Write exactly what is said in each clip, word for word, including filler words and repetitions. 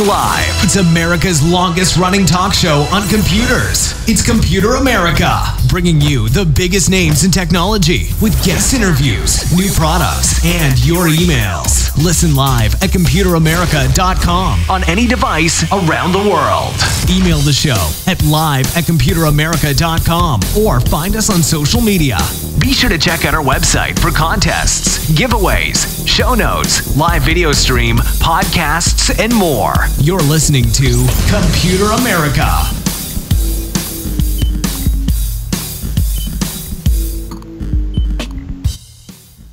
Gaming Live. It's America's longest-running talk show on computers. It's Computer America, bringing you the biggest names in technology with guest interviews, new products, and your emails. Listen live at computer america dot com on any device around the world. Email the show at live at computer america dot com or find us on social media. Be sure to check out our website for contests, giveaways, show notes, live video stream, podcasts, and more. You're listening to Computer America.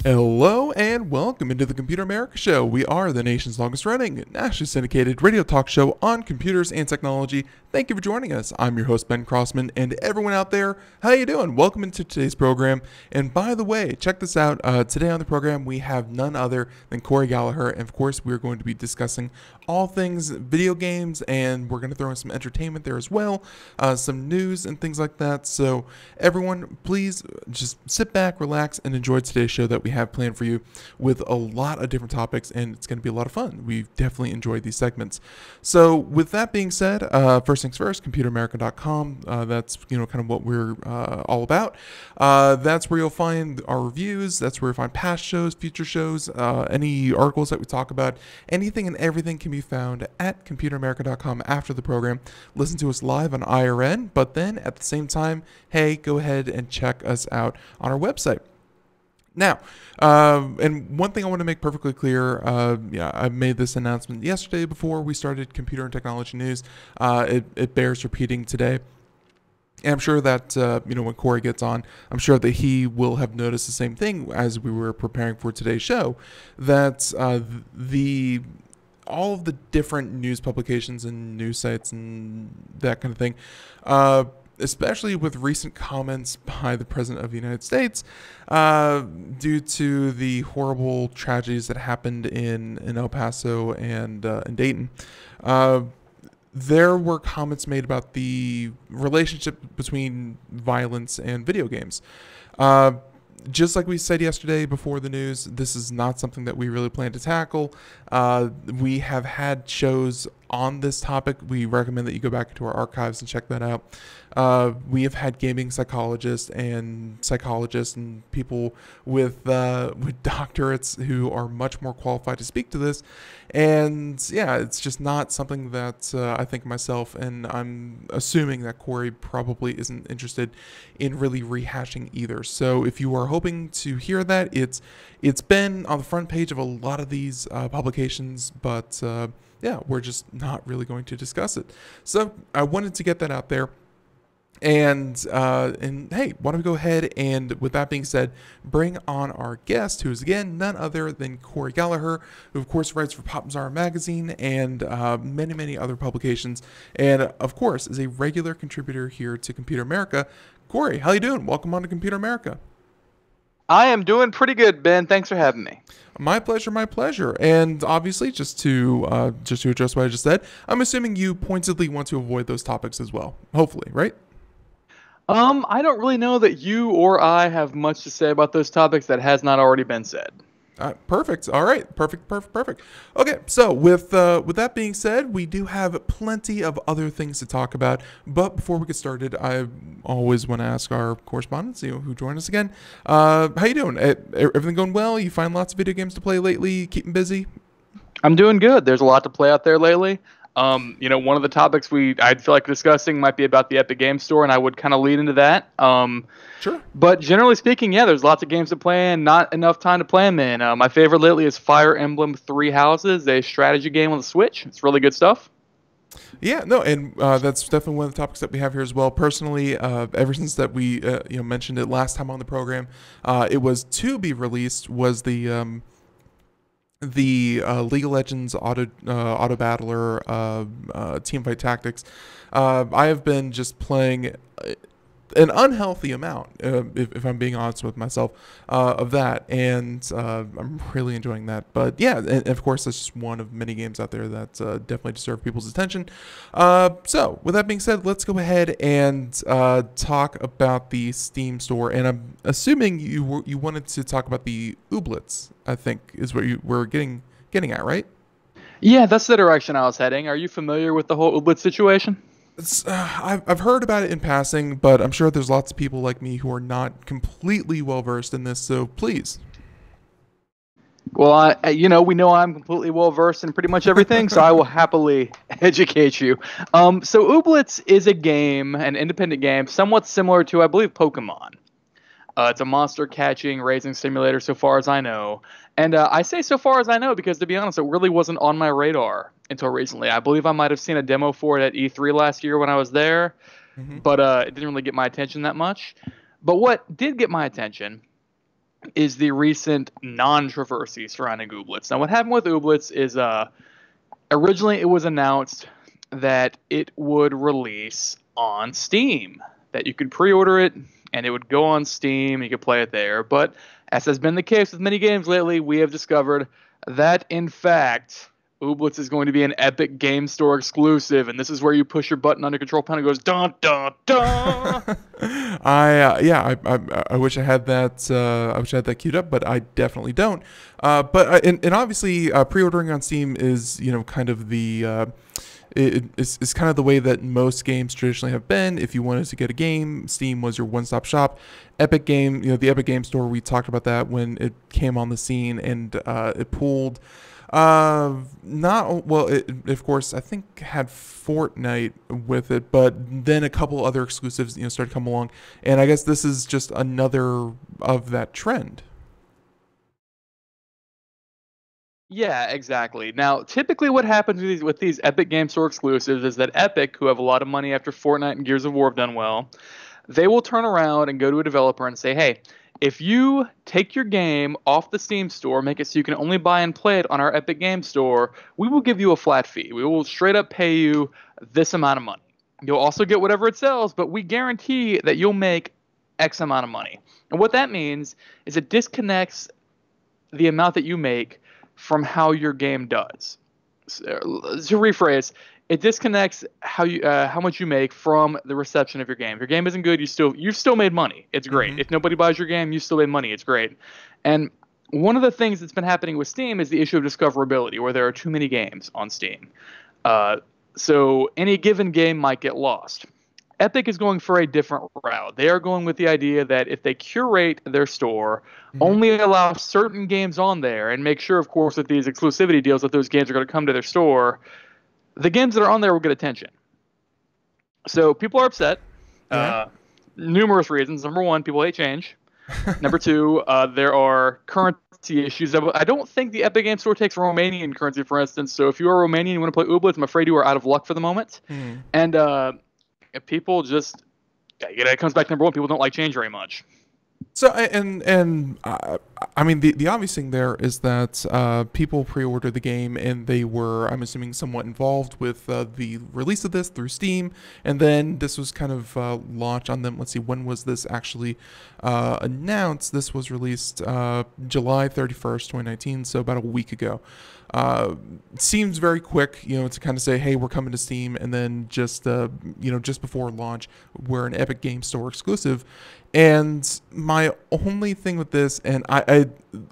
Hello and welcome into the Computer America Show. We are the nation's longest running, nationally syndicated radio talk show on computers and technology. Thank you for joining us. I'm your host, Ben Crossman, and everyone out there, how you doing? Welcome into today's program. And by the way, check this out. Uh, today on the program, we have none other than Cory Galliher. And of course, we're going to be discussing all things video games, and we're going to throw in some entertainment there as well, uh, some news and things like that. So everyone, please just sit back, relax, and enjoy today's show that we have. have planned for you with a lot of different topics, and it's going to be a lot of fun. We've definitely enjoyed these segments. So with that being said, uh, first things first, computer america dot com. Uh, that's, you know, kind of what we're uh, all about. Uh, that's where you'll find our reviews. That's where you'll find past shows, future shows, uh, any articles that we talk about. Anything and everything can be found at computer america dot com after the program. Listen to us live on I R N, but then at the same time, hey, go ahead and check us out on our website. Now, uh, and one thing I want to make perfectly clear, uh, yeah, I made this announcement yesterday before we started Computer and Technology News. Uh, it, it bears repeating today. And I'm sure that, uh, you know, when Cory gets on, I'm sure that he will have noticed the same thing as we were preparing for today's show, that uh, the... all of the different news publications and news sites and that kind of thing, uh, especially with recent comments by the President of the United States uh, due to the horrible tragedies that happened in, in El Paso and uh, in Dayton. Uh, there were comments made about the relationship between violence and video games. Uh, Just like we said yesterday before the news, this is not something that we really plan to tackle. Uh, we have had shows on this topic. We recommend that you go back into our archives and check that out. Uh, we have had gaming psychologists and psychologists and people with uh, with doctorates who are much more qualified to speak to this. And yeah, it's just not something that uh, I think myself, and I'm assuming that Cory probably isn't interested in really rehashing either. So if you are hoping to hear that, it's it's been on the front page of a lot of these uh, publications, but uh, yeah, we're just not really going to discuss it. So I wanted to get that out there. And uh, and hey, why don't we go ahead and, with that being said, bring on our guest, who is again none other than Cory Galliher, who of course writes for Popzara magazine and uh, many many other publications, and of course is a regular contributor here to Computer America. Cory, how you doing? Welcome on to Computer America. I am doing pretty good, Ben. Thanks for having me. My pleasure, my pleasure. And obviously, just to uh, just to address what I just said, I'm assuming you pointedly want to avoid those topics as well. Hopefully, right? Um, I don't really know that you or I have much to say about those topics that has not already been said. Uh, perfect. All right. Perfect. Perfect. Perfect. Okay. So with uh, with that being said, we do have plenty of other things to talk about. But before we get started, I always want to ask our correspondents, you know, who joined us again, uh, how you doing? Everything going well? You find lots of video games to play lately? Keeping busy? I'm doing good. There's a lot to play out there lately. Um, you know, one of the topics we I'd feel like discussing might be about the Epic Games Store, and I would kind of lead into that. Um, sure. But generally speaking, yeah, there's lots of games to play and not enough time to play them in. Uh, my favorite lately is Fire Emblem Three Houses, a strategy game on the Switch. It's really good stuff. Yeah, no, and uh, that's definitely one of the topics that we have here as well. Personally, uh, ever since that we uh, you know mentioned it last time on the program, uh, it was to be released was the. Um, the uh, League of Legends auto uh, auto battler uh, uh, teamfight tactics. Uh, I have been just playing an unhealthy amount, uh, if, if I'm being honest with myself, uh, of that, and uh, I'm really enjoying that. But yeah, and of course, that's just one of many games out there that uh, definitely deserve people's attention. Uh, so with that being said, let's go ahead and uh, talk about the Steam store. And I'm assuming you were, you wanted to talk about the Ooblets, I think, is what you were getting getting at, right? Yeah, that's the direction I was heading. Are you familiar with the whole Ooblets situation? It's, uh, I've, I've heard about it in passing, but I'm sure there's lots of people like me who are not completely well-versed in this, so please. Well, I, you know, we know I'm completely well-versed in pretty much everything, so I will happily educate you. Um, so Ooblets is a game, an independent game, somewhat similar to, I believe, Pokemon. Uh, it's a monster-catching, raising simulator, so far as I know. And uh, I say so far as I know because, to be honest, it really wasn't on my radar until recently. I believe I might have seen a demo for it at E three last year when I was there, mm-hmm. but uh, it didn't really get my attention that much. But what did get my attention is the recent non-controversy surrounding Ooblets. Now, what happened with Ooblets is uh, originally it was announced that it would release on Steam, that you could pre-order it, and it would go on Steam, you could play it there. But as has been the case with many games lately, we have discovered that, in fact, Ooblets is going to be an Epic Games Store exclusive, and this is where you push your button under Control Panel and it goes, dun, dun, dun. I, uh, yeah, I, I, I wish I had that, uh, I wish I had that queued up, but I definitely don't. Uh, but, uh, and, and obviously, uh, pre-ordering on Steam is, you know, kind of the... Uh, It, it's, it's kind of the way that most games traditionally have been. If you wanted to get a game, Steam was your one-stop shop. Epic Game, you know, the Epic Game Store, we talked about that when it came on the scene, and uh, it pulled, uh, not, well, it, of course, I think had Fortnite with it, but then a couple other exclusives, you know, started coming along, and I guess this is just another of that trend. Yeah, exactly. Now, typically what happens with these, with these Epic Games Store exclusives is that Epic, who have a lot of money after Fortnite and Gears of War have done well, they will turn around and go to a developer and say, hey, if you take your game off the Steam store, make it so you can only buy and play it on our Epic Games Store, we will give you a flat fee. We will straight up pay you this amount of money. You'll also get whatever it sells, but we guarantee that you'll make X amount of money. And what that means is it disconnects the amount that you make from how your game does. So, to rephrase, it disconnects how you uh, how much you make from the reception of your game. If your game isn't good, you still you've still made money. It's great. Mm-hmm. If nobody buys your game, you still made money. It's great. And one of the things that's been happening with Steam is the issue of discoverability, where there are too many games on Steam. Uh, so any given game might get lost. Epic is going for a different route. They are going with the idea that if they curate their store, mm-hmm. only allow certain games on there, and make sure, of course, that these exclusivity deals, that those games are going to come to their store, the games that are on there will get attention. So people are upset. Yeah. Uh, numerous reasons. Number one, people hate change. Number two, uh, there are currency issues. I don't think the Epic Games Store takes Romanian currency, for instance. So if you are Romanian and you want to play Ooblets, I'm afraid you are out of luck for the moment. Mm. And... Uh, people just, you know, it comes back to number one, people don't like change very much. So, and, and uh, I mean, the, the obvious thing there is that uh, people pre-ordered the game and they were, I'm assuming, somewhat involved with uh, the release of this through Steam. And then this was kind of uh, launched on them. Let's see, when was this actually uh, announced? This was released uh, July thirty-first, twenty nineteen, so about a week ago. Uh, seems very quick, you know, to kind of say, hey, we're coming to Steam, and then just, uh, you know, just before launch, we're an Epic Games Store exclusive. And my only thing with this, and I, I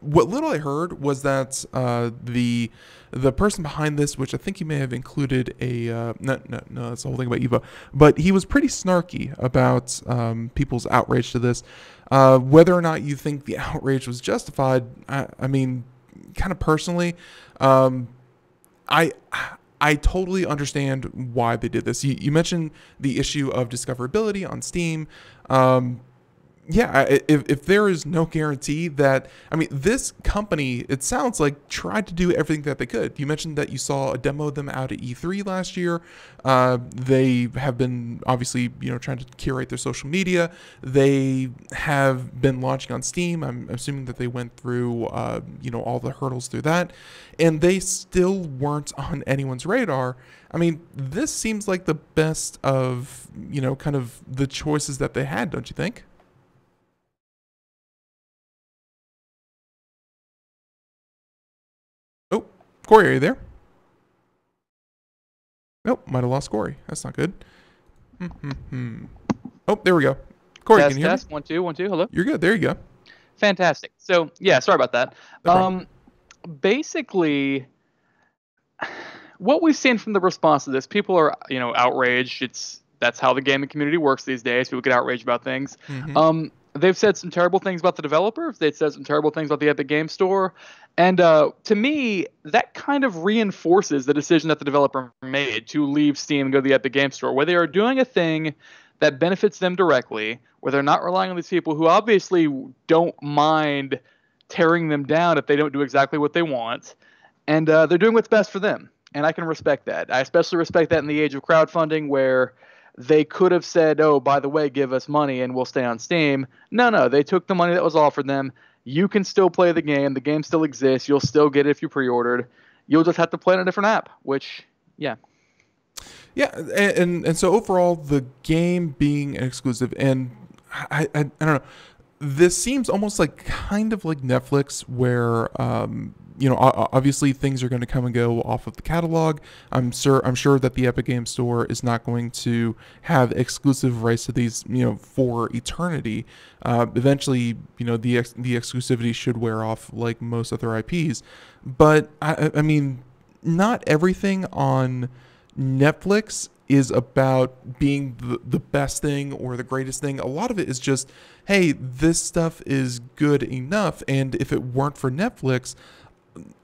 what little I heard was that uh, the the person behind this, which I think he may have included a, uh, no, no, no, that's the whole thing about Eva, but he was pretty snarky about um, people's outrage to this. Uh, whether or not you think the outrage was justified, I, I mean, kind of personally, um, I I totally understand why they did this. You, you mentioned the issue of discoverability on Steam. Um, yeah, if, if there is no guarantee that, I mean, this company, it sounds like, tried to do everything that they could. You mentioned that you saw a demo of them out at E three last year. Uh, they have been, obviously, you know, trying to curate their social media. They have been launching on Steam. I'm assuming that they went through, uh, you know, all the hurdles through that. And they still weren't on anyone's radar. I mean, this seems like the best of, you know, kind of the choices that they had, don't you think? Cory, are you there? Nope, might have lost Cory. That's not good. Mm-hmm. Oh, there we go. Cory, can you hear me? Test, one, two, one, two, hello? You're good, there you go. Fantastic. So, yeah, sorry about that. No um, basically, what we've seen from the response to this, people are, you know, outraged. It's that's how the gaming community works these days. People get outraged about things. Mm-hmm. Um, they've said some terrible things about the developers. They've said some terrible things about the Epic Games Store. And uh, to me, that kind of reinforces the decision that the developer made to leave Steam and go to the Epic Games Store, where they are doing a thing that benefits them directly, where they're not relying on these people who obviously don't mind tearing them down if they don't do exactly what they want. And uh, they're doing what's best for them. And I can respect that. I especially respect that in the age of crowdfunding, where they could have said, oh, by the way, give us money and we'll stay on Steam. No, no, they took the money that was offered them. You can still play the game. The game still exists. You'll still get it if you pre-ordered. You'll just have to play on a different app, which, yeah. Yeah, and, and, and so overall, the game being exclusive, and I, I, I don't know, this seems almost like kind of like Netflix, where um, you know, obviously things are going to come and go off of the catalog. I'm sure I'm sure that the Epic Games Store is not going to have exclusive rights to these, you know, for eternity. Uh, eventually, you know, the ex the exclusivity should wear off, like most other I Ps. But I, I mean, not everything on Netflix is about being the, the best thing or the greatest thing. A lot of it is just, hey, this stuff is good enough, and if it weren't for Netflix,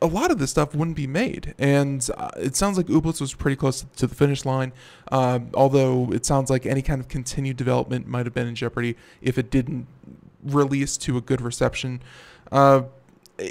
a lot of this stuff wouldn't be made. And uh, it sounds like Ooblets was pretty close to the finish line, uh, although it sounds like any kind of continued development might have been in jeopardy if it didn't release to a good reception. Uh,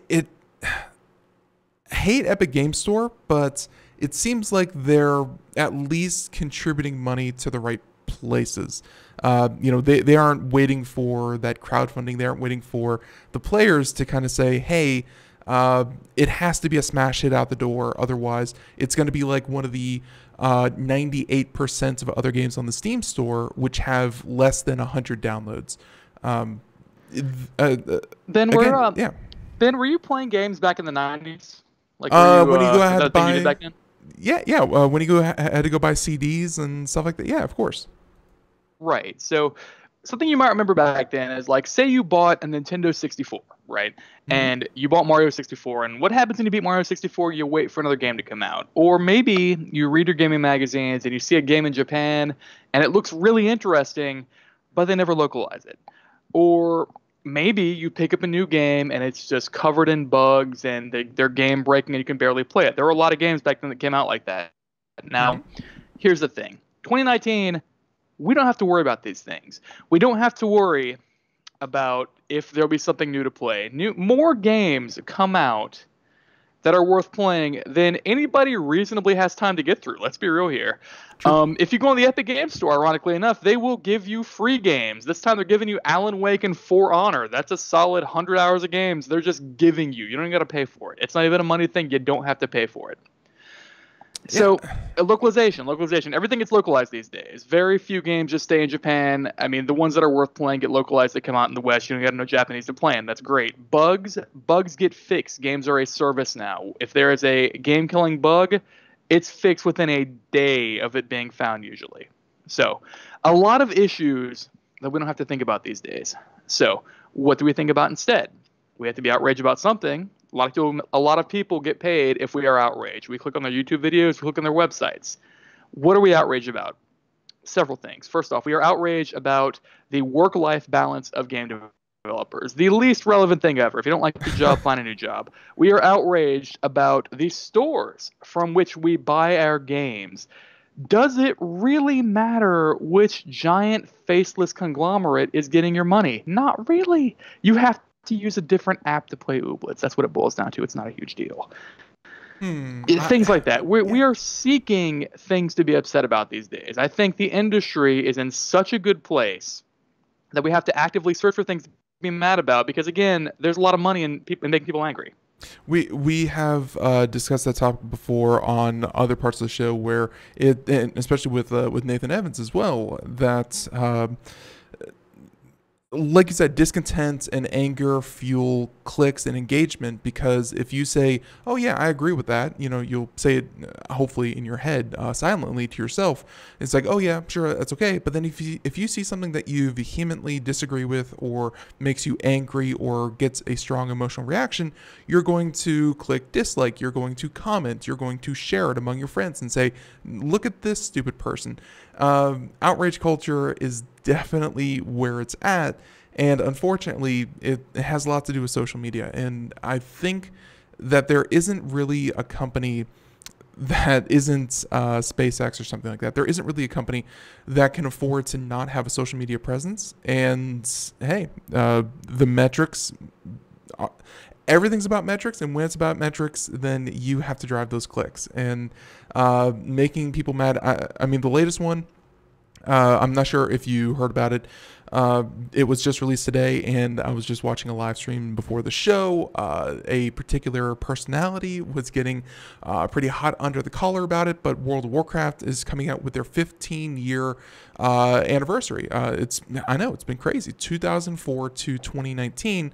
it I hate Epic Games Store, but it seems like they're at least contributing money to the right places. Uh, you know, they, they aren't waiting for that crowdfunding. They aren't waiting for the players to kind of say, hey, uh, it has to be a smash hit out the door. Otherwise, it's going to be like one of the ninety-eight percent uh, of other games on the Steam store, which have less than one hundred downloads. Um, uh, then we're again, up. Yeah. Ben, were you playing games back in the nineties? Like, uh, you, when you uh, go ahead to buy, back then? yeah, yeah. Uh, when you go had to go buy C Ds and stuff like that. Yeah, of course. Right. So, something you might remember back then is, like, say you bought a Nintendo sixty-four, right? Mm-hmm. And you bought Mario sixty-four. And what happens when you beat Mario sixty-four? You wait for another game to come out, or maybe you read your gaming magazines and you see a game in Japan and it looks really interesting, but they never localize it, or maybe you pick up a new game and it's just covered in bugs and they, they're game breaking and you can barely play it. There were a lot of games back then that came out like that. Now, mm-hmm. here's the thing. twenty nineteen, we don't have to worry about these things. We don't have to worry about if there'll be something new to play. New, more games come out that are worth playing than anybody reasonably has time to get through. Let's be real here. Um, if you go on the Epic Games Store, ironically enough, they will give you free games. This time they're giving you Alan Wake and For Honor. That's a solid one hundred hours of games they're just giving you. You don't even got to pay for it. It's not even a money thing. You don't have to pay for it. So yeah. localization, localization. Everything gets localized these days. Very few games just stay in Japan. I mean, the ones that are worth playing get localized. They come out in the West. You don't got to know Japanese to play them. That's great. Bugs, bugs get fixed. Games are a service now. If there is a game-killing bug, it's fixed within a day of it being found usually. So a lot of issues that we don't have to think about these days. So what do we think about instead? We have to be outraged about something. A lot, of people, a lot of people get paid if we are outraged. We click on their YouTube videos. We click on their websites. What are we outraged about? Several things. First off, we are outraged about the work-life balance of game developers. The least relevant thing ever. If you don't like the job, find a new job. We are outraged about the stores from which we buy our games. Does it really matter which giant faceless conglomerate is getting your money? Not really. You have to. to use a different app to play Ooblets. That's what it boils down to. It's not a huge deal. Hmm. Things like that. We're, yeah. We are seeking things to be upset about these days. I think the industry is in such a good place that we have to actively search for things to be mad about because, again, there's a lot of money in, in making people angry. We we have uh, discussed that topic before on other parts of the show where it, and especially with uh, with Nathan Evans as well, that um, like you said, discontent and anger fuel clicks and engagement, because if you say, oh yeah, I agree with that, you know, you'll say it hopefully in your head uh, silently to yourself. It's like, oh yeah, sure, that's okay. But then if you, if you see something that you vehemently disagree with or makes you angry or gets a strong emotional reaction, you're going to click dislike, you're going to comment, you're going to share it among your friends and say, look at this stupid person. Um, outrage culture is definitely where it's at, and unfortunately it has a lot to do with social media, and I think that there isn't really a company that isn't uh, SpaceX or something like that. There isn't really a company that can afford to not have a social media presence. And hey, uh, the metrics, everything's about metrics, and when it's about metrics, then you have to drive those clicks, and uh, making people mad. I, I mean, the latest one, Uh, I'm not sure if you heard about it. Uh, it was just released today, and I was just watching a live stream before the show. Uh, a particular personality was getting uh, pretty hot under the collar about it, but World of Warcraft is coming out with their fifteen year uh, anniversary. Uh, it's I know, it's been crazy. two thousand four to twenty nineteen,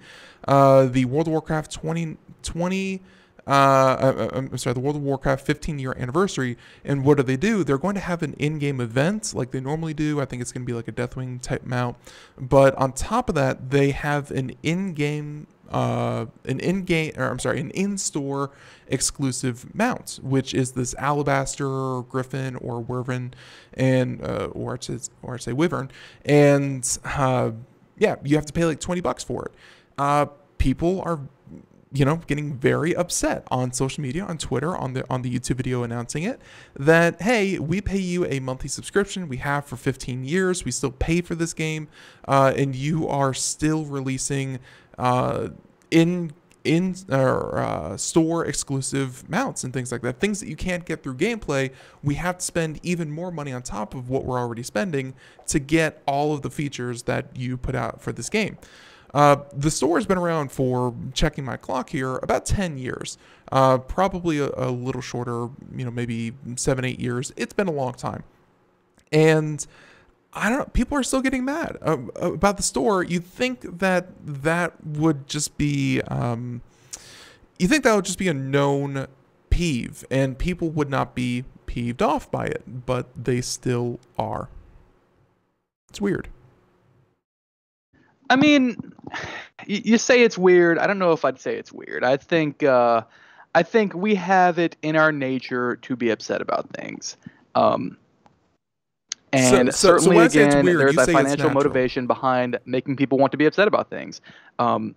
uh, the World of Warcraft twenty twenty... Uh, I'm sorry, the World of Warcraft fifteen year anniversary. And what do they do? They're going to have an in-game event like they normally do. I think it's going to be like a Deathwing type mount. But on top of that, they have an in-game, uh, an in-game, or I'm sorry, an in-store exclusive mount, which is this Alabaster or Griffin or Wyvern, and uh, or I should, or I say Wyvern, and uh, yeah, you have to pay like twenty bucks for it. Uh, people are, you know, getting very upset on social media, on Twitter, on the on the YouTube video announcing it, that, hey, we pay you a monthly subscription, we have for fifteen years, we still pay for this game, uh, and you are still releasing uh, in in or uh, store exclusive mounts and things like that, things that you can't get through gameplay. We have to spend even more money on top of what we're already spending to get all of the features that you put out for this game. Uh, the store has been around for, checking my clock here, about ten years, uh, probably a, a little shorter, you know, maybe seven, eight years. It's been a long time. And I don't know, people are still getting mad uh, about the store. You'd think that that would just be, um, you think that would just be a known peeve and people would not be peeved off by it, but they still are. It's weird. I mean, you say it's weird. I don't know if I'd say it's weird. I think uh, I think we have it in our nature to be upset about things. Um, and so, so, certainly, so again, weird, there's a financial motivation behind making people want to be upset about things. Um,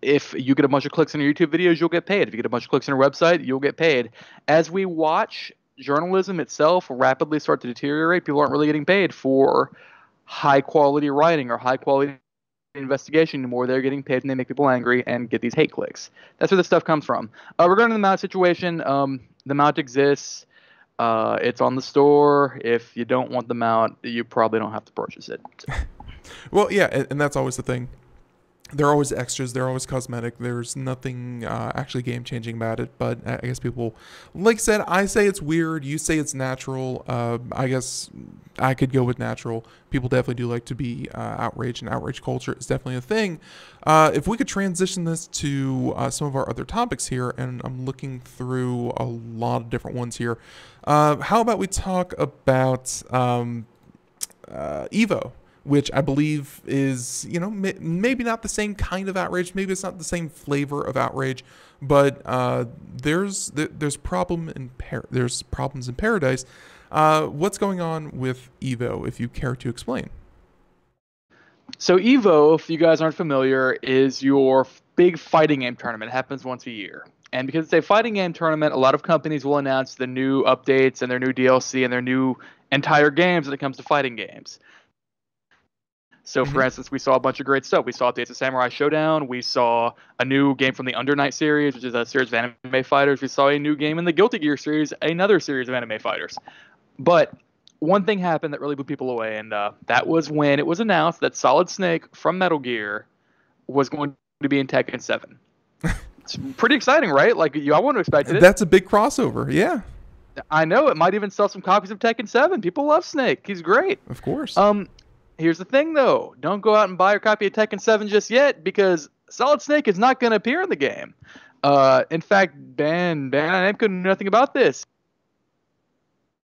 if you get a bunch of clicks on your YouTube videos, you'll get paid. If you get a bunch of clicks on your website, you'll get paid. As we watch journalism itself rapidly start to deteriorate, people aren't really getting paid for high-quality writing or high-quality investigation anymore. They're getting paid and they make people angry and get these hate clicks. That's where this stuff comes from. Uh, regarding the mount situation, um, the mount exists. Uh, it's on the store. If you don't want the mount, you probably don't have to purchase it. Well, yeah, and, and that's always the thing. They're always extras. They're always cosmetic. There's nothing uh, actually game-changing about it. But I guess people, like I said, I say it's weird. You say it's natural. Uh, I guess I could go with natural. People definitely do like to be uh, outraged, and outrage culture is definitely a thing. Uh, if we could transition this to uh, some of our other topics here, and I'm looking through a lot of different ones here. Uh, how about we talk about um, uh, Evo? Which I believe is, you know, maybe not the same kind of outrage. Maybe it's not the same flavor of outrage, but uh, there's there's problem in there's problems in paradise. Uh, what's going on with Evo, if you care to explain? So Evo, if you guys aren't familiar, is your big fighting game tournament. It happens once a year. And because it's a fighting game tournament, a lot of companies will announce the new updates and their new D L C and their new entire games when it comes to fighting games. So, for instance, we saw a bunch of great stuff. We saw updates to Samurai Showdown. We saw a new game from the Undernight series, which is a series of anime fighters. We saw a new game in the Guilty Gear series, another series of anime fighters. But one thing happened that really blew people away, and uh, that was when it was announced that Solid Snake from Metal Gear was going to be in Tekken seven. It's pretty exciting, right? Like, you, I wouldn't have expected it. That's a big crossover, yeah. I know. It might even sell some copies of Tekken seven. People love Snake. He's great. Of course. Um. Here's the thing, though. Don't go out and buy your copy of Tekken seven just yet, because Solid Snake is not going to appear in the game. Uh, in fact, Dan, Dan, I couldn't know nothing about this.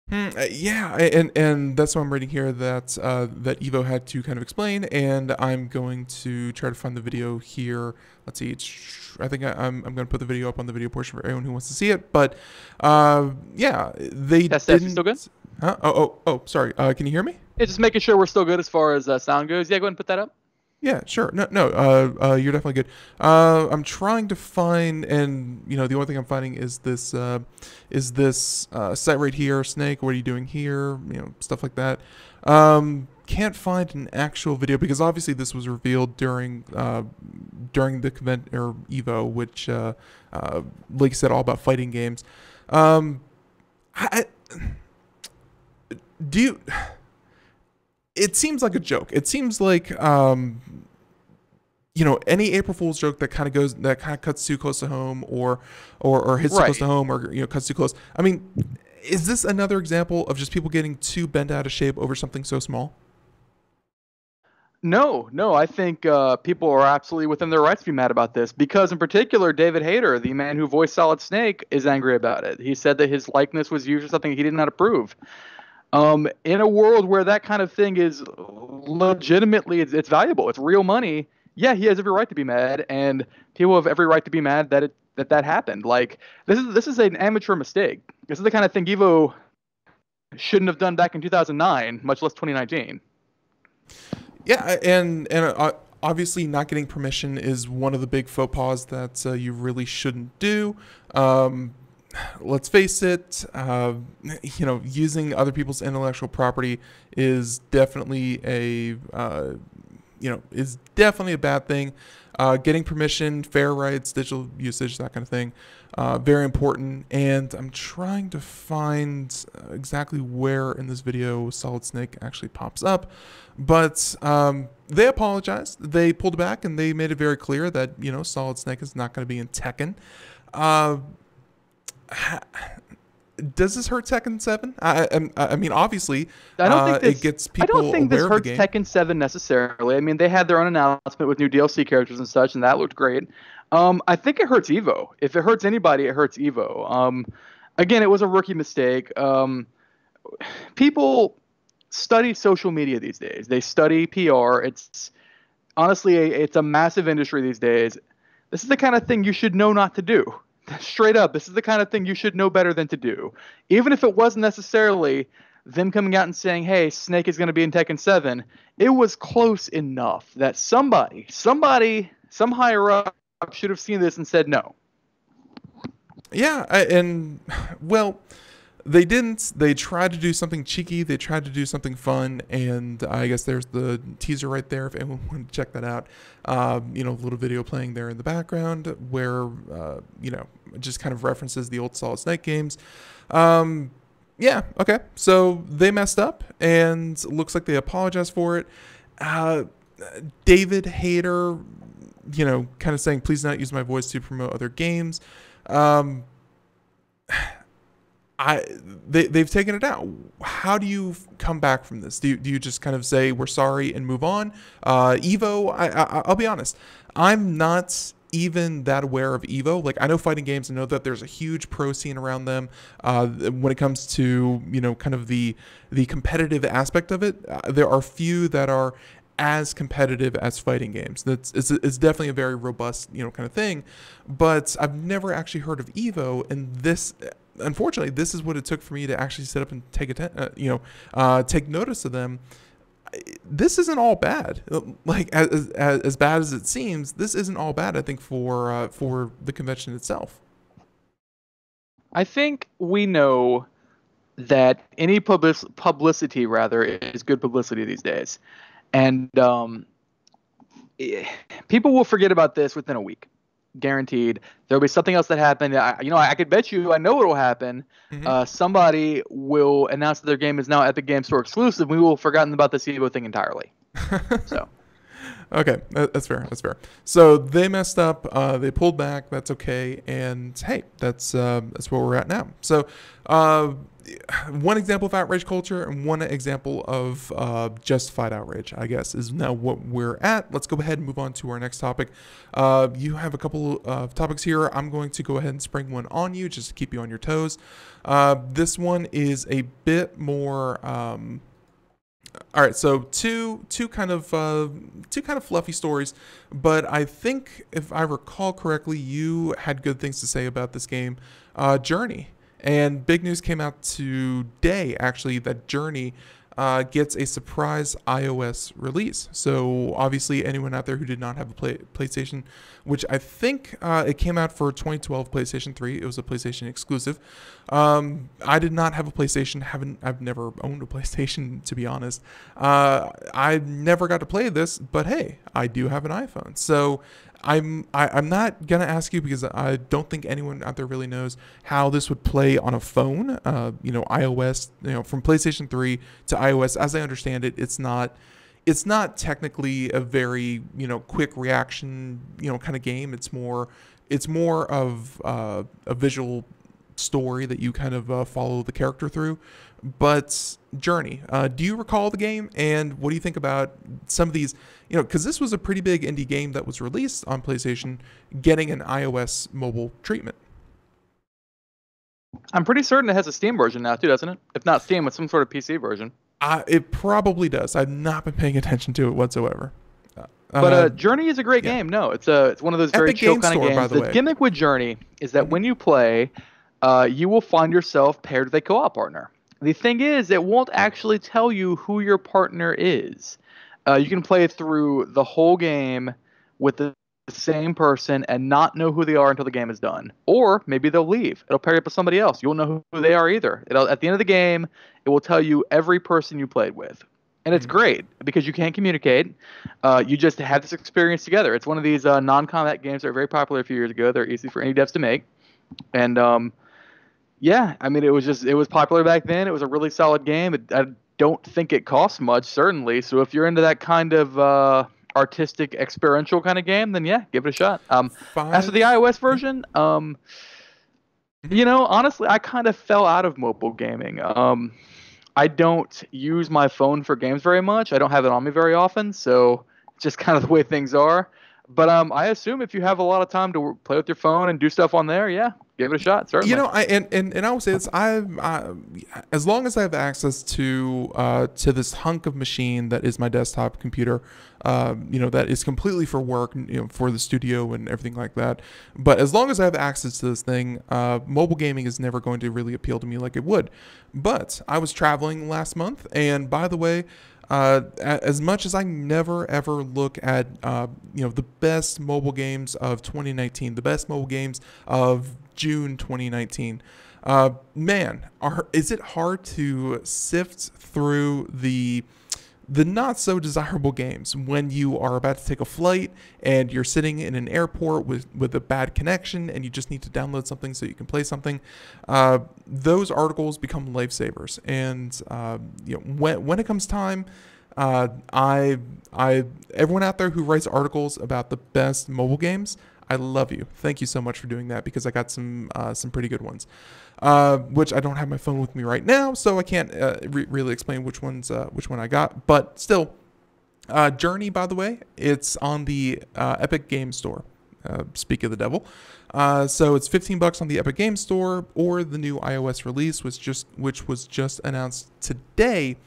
Mm, uh, yeah, and and that's what I'm reading here, that uh, that Evo had to kind of explain, and I'm going to try to find the video here. Let's see, it's, I think I, I'm I'm going to put the video up on the video portion for anyone who wants to see it. But uh, yeah, they test didn't. Test, still good? Huh? Oh oh oh, sorry. Uh, can you hear me? It's just making sure we're still good as far as uh, sound goes. Yeah, go ahead and put that up. Yeah, sure. No, no, uh, uh, you're definitely good. Uh, I'm trying to find, and you know, the only thing I'm finding is this, uh, is this uh, site right here. Snake, what are you doing here? You know, stuff like that. Um, can't find an actual video because obviously this was revealed during, uh, during the event or Evo, which, uh, uh, like you said, all about fighting games. Um, I, I, do you? It seems like a joke. It seems like, um, you know, any April Fool's joke that kind of goes, that kind of cuts too close to home, or, or, or hits right. too close to home, or, you know, cuts too close. I mean, is this another example of just people getting too bent out of shape over something so small? No, no, I think uh, people are absolutely within their rights to be mad about this, because in particular, David Hayter, the man who voiced Solid Snake, is angry about it. He said that his likeness was used for something he did not approve. Um, in a world where that kind of thing is legitimately, it's, it's valuable, it's real money, yeah, he has every right to be mad, and people have every right to be mad that it, that, that happened. Like, this is, this is an amateur mistake. This is the kind of thing Evo shouldn't have done back in two thousand nine, much less twenty nineteen. Yeah, and, and uh, obviously not getting permission is one of the big faux pas that uh, you really shouldn't do. Um... Let's face it, uh, you know, using other people's intellectual property is definitely a, uh, you know, is definitely a bad thing. Uh, getting permission, fair rights, digital usage, that kind of thing, uh, very important. And I'm trying to find exactly where in this video Solid Snake actually pops up. But um, they apologized. They pulled back and they made it very clear that, you know, Solid Snake is not going to be in Tekken. Uh, Does this hurt Tekken seven? I, I, I mean, obviously, I don't think this, uh, it gets people aware of the game. I don't think this hurts Tekken seven necessarily. I mean, they had their own announcement with new D L C characters and such, and that looked great. Um, I think it hurts Evo. If it hurts anybody, it hurts Evo. Um, again, it was a rookie mistake. Um, people study social media these days. They study P R. It's honestly, a, it's a massive industry these days. This is the kind of thing you should know not to do. Straight up, this is the kind of thing you should know better than to do. Even if it wasn't necessarily them coming out and saying, hey, Snake is going to be in Tekken seven, it was close enough that somebody, somebody, some higher up should have seen this and said no. Yeah, I, and, well, they didn't. They tried to do something cheeky. They tried to do something fun, and I guess there's the teaser right there if anyone wanted to check that out. Um, you know, a little video playing there in the background where, uh, you know, just kind of references the old Solid Snake games. Um, yeah, okay. So they messed up, and looks like they apologized for it. Uh, David Hayter, you know, kind of saying, please not use my voice to promote other games. Um, I they, they've taken it out. How do you come back from this? Do you, do you just kind of say we're sorry and move on? Uh, Evo, I, I, I'll be honest, I'm not even that aware of Evo. Like, I know fighting games and know that there's a huge pro scene around them. Uh, when it comes to, you know, kind of the the competitive aspect of it, uh, there are few that are as competitive as fighting games. That's it's, it's definitely a very robust, you know, kind of thing. But I've never actually heard of Evo, and this. Unfortunately, this is what it took for me to actually sit up and take a, uh, you know, uh, take notice of them. This isn't all bad. Like, as, as, as bad as it seems, this isn't all bad, I think, for, uh, for the convention itself. I think we know that any public publicity, rather, is good publicity these days. And um, people will forget about this within a week. Guaranteed. There'll be something else that happened. I, you know, I, I could bet you, I know it'll happen. Mm-hmm. uh, somebody will announce that their game is now Epic Games Store exclusive. We will have forgotten about this Evo thing entirely. So, Okay, that's fair, that's fair. So they messed up, uh, they pulled back, that's okay, and hey, that's, uh, that's where we're at now. So uh, one example of outrage culture and one example of uh, justified outrage, I guess, is now what we're at. Let's go ahead and move on to our next topic. Uh, you have a couple of topics here. I'm going to go ahead and spring one on you just to keep you on your toes. Uh, this one is a bit more... Um, All right, so two two kind of uh, two kind of fluffy stories, but I think if I recall correctly, you had good things to say about this game, uh, Journey. And big news came out today, actually, that Journey uh, gets a surprise iOS release. So obviously, anyone out there who did not have a play PlayStation, which I think uh, it came out for twenty twelve PlayStation three, it was a PlayStation exclusive. Um, I did not have a PlayStation. Haven't I've never owned a PlayStation, to be honest. Uh, I never got to play this, but hey, I do have an iPhone. So I'm I, I'm not gonna ask you because I don't think anyone out there really knows how this would play on a phone. Uh, you know, iOS. You know, from PlayStation three to iOS, as I understand it, it's not. It's not technically a very, you know, quick reaction, you know, kind of game. It's more, it's more of uh, a visual story that you kind of uh, follow the character through. But Journey, uh, do you recall the game? And what do you think about some of these, you know, because this was a pretty big indie game that was released on PlayStation, getting an iOS mobile treatment. I'm pretty certain it has a Steam version now too, doesn't it? If not Steam, with some sort of P C version. Uh, it probably does. I've not been paying attention to it whatsoever. Uh, but uh, Journey is a great yeah. game. No, it's a it's one of those very Epic chill kind of games. By the the way. gimmick with Journey is that when you play, uh, you will find yourself paired with a co-op partner. The thing is, it won't actually tell you who your partner is. Uh, you can play through the whole game with the same person and not know who they are until the game is done. Or maybe they'll leave. It'll pair you up with somebody else. You won't know who they are either. It'll, at the end of the game, it will tell you every person you played with. And it's great because you can't communicate. Uh, you just have this experience together. It's one of these uh, non-combat games that were very popular a few years ago. They're easy for any devs to make. And um, yeah, I mean, it was just it was popular back then. It was a really solid game. It, I don't think it cost much, certainly. So if you're into that kind of... Uh, artistic experiential kind of game, then yeah, give it a shot. Um Fine. As for the iOS version, um you know, honestly, I kind of fell out of mobile gaming. um I don't use my phone for games very much. I don't have it on me very often, so just kind of the way things are. But um I assume if you have a lot of time to play with your phone and do stuff on there, yeah, give it a shot, certainly. You know, I and and, and I will say this: I've I, as long as I have access to uh, to this hunk of machine that is my desktop computer, uh, you know, that is completely for work, you know, for the studio and everything like that. But as long as I have access to this thing, uh, mobile gaming is never going to really appeal to me like it would. But I was traveling last month, and by the way, uh, as much as I never ever look at uh, you know, the best mobile games of twenty nineteen, the best mobile games of June twenty nineteen, uh, man, are, is it hard to sift through the the not so desirable games when you are about to take a flight and you're sitting in an airport with with a bad connection and you just need to download something so you can play something. Uh, those articles become lifesavers, and uh, you know, when when it comes time. Uh, I I everyone out there who writes articles about the best mobile games, I love you. Thank you so much for doing that, because I got some uh, some pretty good ones, uh, which I don't have my phone with me right now, so I can't uh, re really explain which ones uh, which one I got. But still, uh, Journey, by the way, it's on the uh, Epic Games Store. Uh, speak of the devil. Uh, so it's fifteen bucks on the Epic Games Store, or the new iOS release, which just which was just announced today.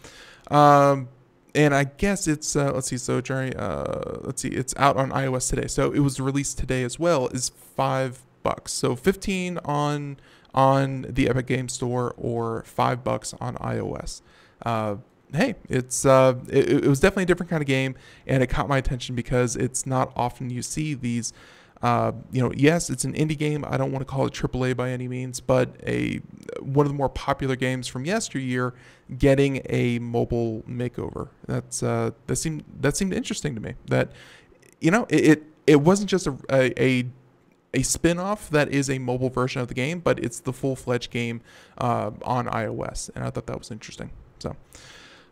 Um, And I guess it's, uh, let's see, so Journey, uh, let's see, it's out on iOS today. So it was released today as well, is five bucks. So fifteen on on the Epic Games Store, or five bucks on iOS. Uh, hey, it's uh, it, it was definitely a different kind of game, and it caught my attention because it's not often you see these. Uh, you know, yes, it's an indie game. I don't want to call it triple A by any means, but a one of the more popular games from yesteryear getting a mobile makeover. That's uh, that seemed that seemed interesting to me. That, you know, it it, it wasn't just a a, a spin-off that is a mobile version of the game, but it's the full-fledged game uh, on iOS, and I thought that was interesting. So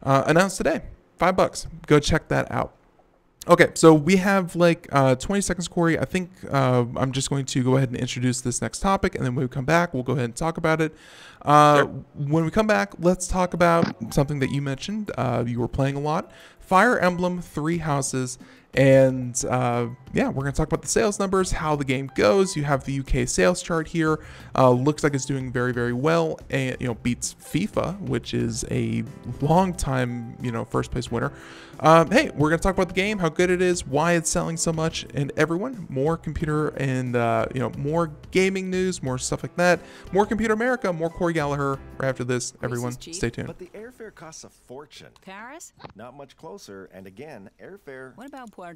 uh, announced today, five bucks. Go check that out. Okay, so we have like uh, twenty seconds, Cory. I think uh, I'm just going to go ahead and introduce this next topic, and then when we come back, we'll go ahead and talk about it. Uh, sure. When we come back, let's talk about something that you mentioned. Uh, you were playing a lot. Fire Emblem Three Houses. And uh, yeah, we're going to talk about the sales numbers, how the game goes. You have the U K sales chart here. Uh, looks like it's doing very, very well, and you know, beats FIFA, which is a long time, you know, first place winner. Um, hey, we're going to talk about the game, how good it is, why it's selling so much, and everyone, more computer and uh, you know, more gaming news, more stuff like that, more Computer America, more Cory Galliher. Right after this, everyone, stay tuned. But the airfare costs a fortune. Paris? Not much closer, and again, airfare. What about Puerto?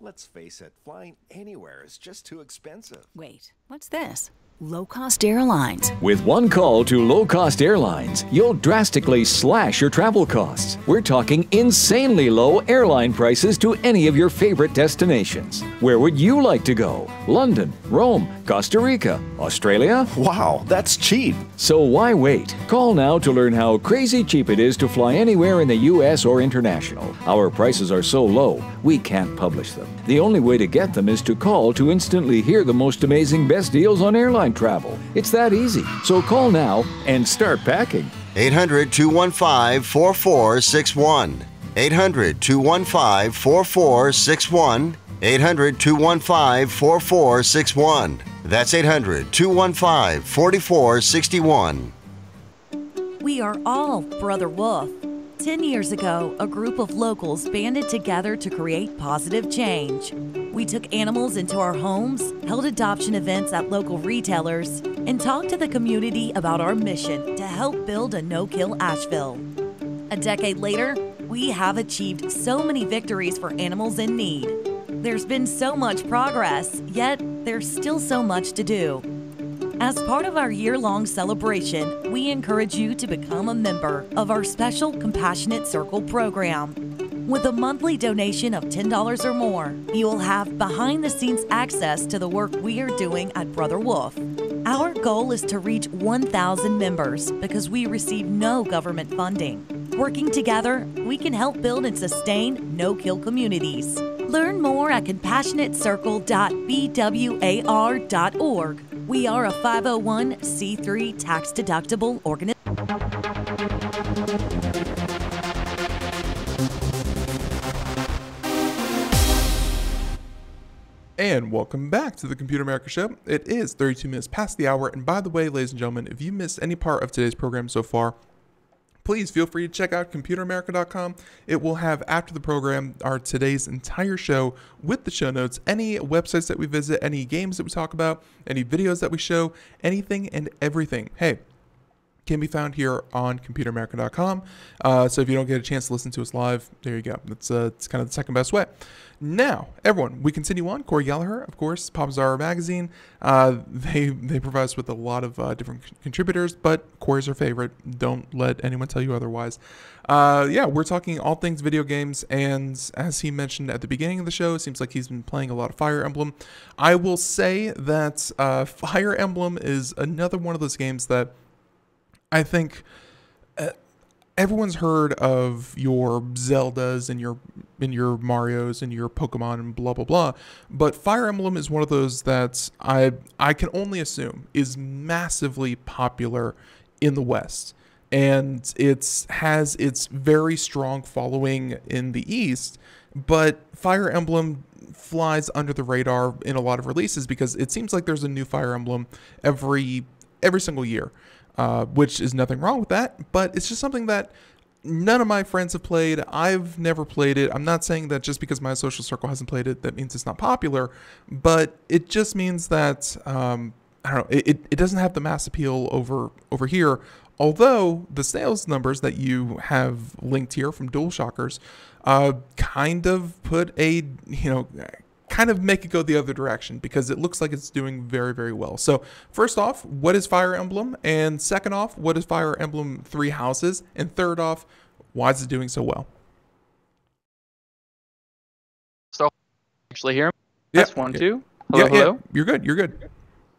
Let's face it, flying anywhere is just too expensive. Wait, what's this? Low-cost airlines. With one call to low-cost airlines, you'll drastically slash your travel costs. We're talking insanely low airline prices to any of your favorite destinations. Where would you like to go? London, Rome, Costa Rica, Australia? Wow, that's cheap. So why wait? Call now to learn how crazy cheap it is to fly anywhere in the U S or international. Our prices are so low, we can't publish them. The only way to get them is to call to instantly hear the most amazing best deals on airlines travel. It's that easy. So call now and start packing. eight hundred, two one five, four four six one. eight hundred, two one five, four four six one. eight hundred, two one five, four four six one. That's eight hundred, two one five, four four six one. We are all Brother Wolf. Ten years ago, a group of locals banded together to create positive change. We took animals into our homes, held adoption events at local retailers, and talked to the community about our mission to help build a no-kill Asheville. A decade later, we have achieved so many victories for animals in need. There's been so much progress, yet there's still so much to do. As part of our year-long celebration, we encourage you to become a member of our special Compassionate Circle program. With a monthly donation of ten dollars or more, you will have behind-the-scenes access to the work we are doing at Brother Wolf. Our goal is to reach one thousand members because we receive no government funding. Working together, we can help build and sustain no-kill communities. Learn more at compassionate circle dot b w a r dot org. We are a five oh one c three tax-deductible organization. And welcome back to the Computer America Show. It is thirty-two minutes past the hour. And by the way, ladies and gentlemen, if you missed any part of today's program so far, please feel free to check out computer america dot com. It will have, after the program, our today's entire show with the show notes, any websites that we visit, any games that we talk about, any videos that we show, anything and everything. Hey, can be found here on computer america dot com. Uh, so if you don't get a chance to listen to us live, there you go. That's uh, it's kind of the second best way. Now, everyone, we continue on. Cory Galliher, of course, Popzara magazine. Uh, they they provide us with a lot of uh, different contributors, but Cory's our favorite. Don't let anyone tell you otherwise. Uh, yeah, we're talking all things video games, and as he mentioned at the beginning of the show, it seems like he's been playing a lot of Fire Emblem. I will say that uh, Fire Emblem is another one of those games that I think uh, everyone's heard of your Zeldas and your and your Marios and your Pokemon and blah blah blah, but Fire Emblem is one of those that I I can only assume is massively popular in the West, and it's has its very strong following in the East. But Fire Emblem flies under the radar in a lot of releases because it seems like there's a new Fire Emblem every every single year. Uh, which is nothing wrong with that, but it's just something that none of my friends have played. I've never played it. I'm not saying that just because my social circle hasn't played it, that means it's not popular, but it just means that, um, I don't know, it, it doesn't have the mass appeal over, over here, although the sales numbers that you have linked here from DualShockers uh, kind of put a, you know, kind of make it go the other direction because it looks like it's doing very, very well. So first off, what is Fire Emblem? And second off, what is Fire Emblem Three Houses? And third off, why is it doing so well? So actually hear me? That's yeah. one, okay. two. Hello, yeah, hello. Yeah. You're good. You're good.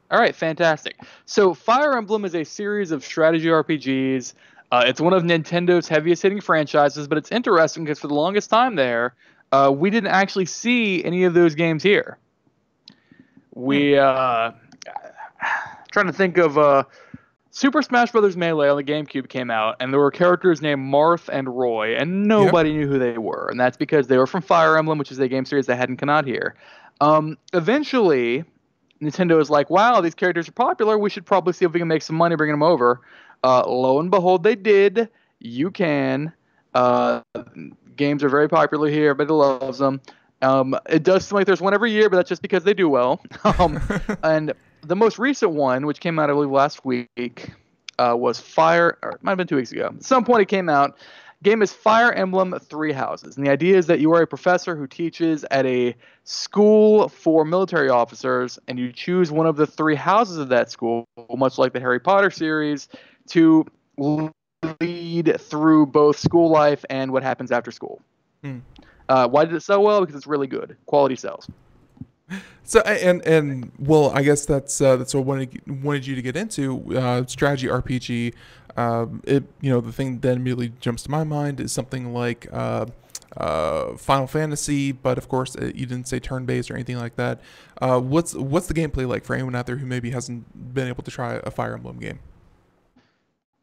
All right. Fantastic. So Fire Emblem is a series of strategy R P Gs. Uh, it's one of Nintendo's heaviest hitting franchises, but it's interesting because for the longest time there, Uh, we didn't actually see any of those games here. We uh, trying to think of uh, Super Smash Bros. Melee on the GameCube came out, and there were characters named Marth and Roy, and nobody yep. knew who they were, and that's because they were from Fire Emblem, which is a game series that hadn't come out here. Um, eventually, Nintendo is like, wow, these characters are popular. We should probably see if we can make some money bringing them over. Uh, lo and behold, they did. You can. Uh, games are very popular here. Everybody loves them. Um, it does seem like there's one every year, but that's just because they do well. Um, and the most recent one, which came out, I believe, last week, uh, was Fire... Or it might have been two weeks ago. At some point it came out. Game is Fire Emblem Three Houses. And the idea is that you are a professor who teaches at a school for military officers, and you choose one of the three houses of that school, much like the Harry Potter series, to lead through both school life and what happens after school. Hmm. Uh, why did it sell well? Because it's really good. Quality sells. So and and well, I guess that's uh, that's what I wanted, wanted you to get into uh, strategy R P G. Um, it you know the thing that immediately jumps to my mind is something like uh, uh, Final Fantasy, but of course it, you didn't say turn-based or anything like that. Uh, what's what's the gameplay like for anyone out there who maybe hasn't been able to try a Fire Emblem game?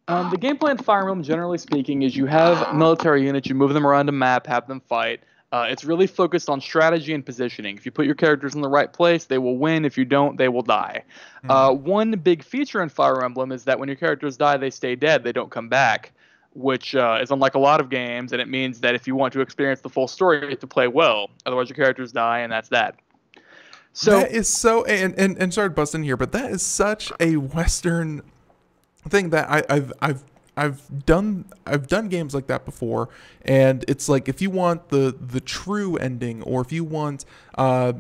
Um, the gameplay in Fire Emblem, generally speaking, is you have military units, you move them around a map, have them fight. Uh, it's really focused on strategy and positioning. If you put your characters in the right place, they will win. If you don't, they will die. Mm-hmm. Uh, one big feature in Fire Emblem is that when your characters die, they stay dead. They don't come back, which uh, is unlike a lot of games, and it means that if you want to experience the full story, you have to play well. Otherwise, your characters die, and that's that. So that is so... And, and, and sorry to bust in here, but that is such a Western thing that I, I've... I've I've done I've done games like that before, and it's like if you want the the true ending, or if you want uh,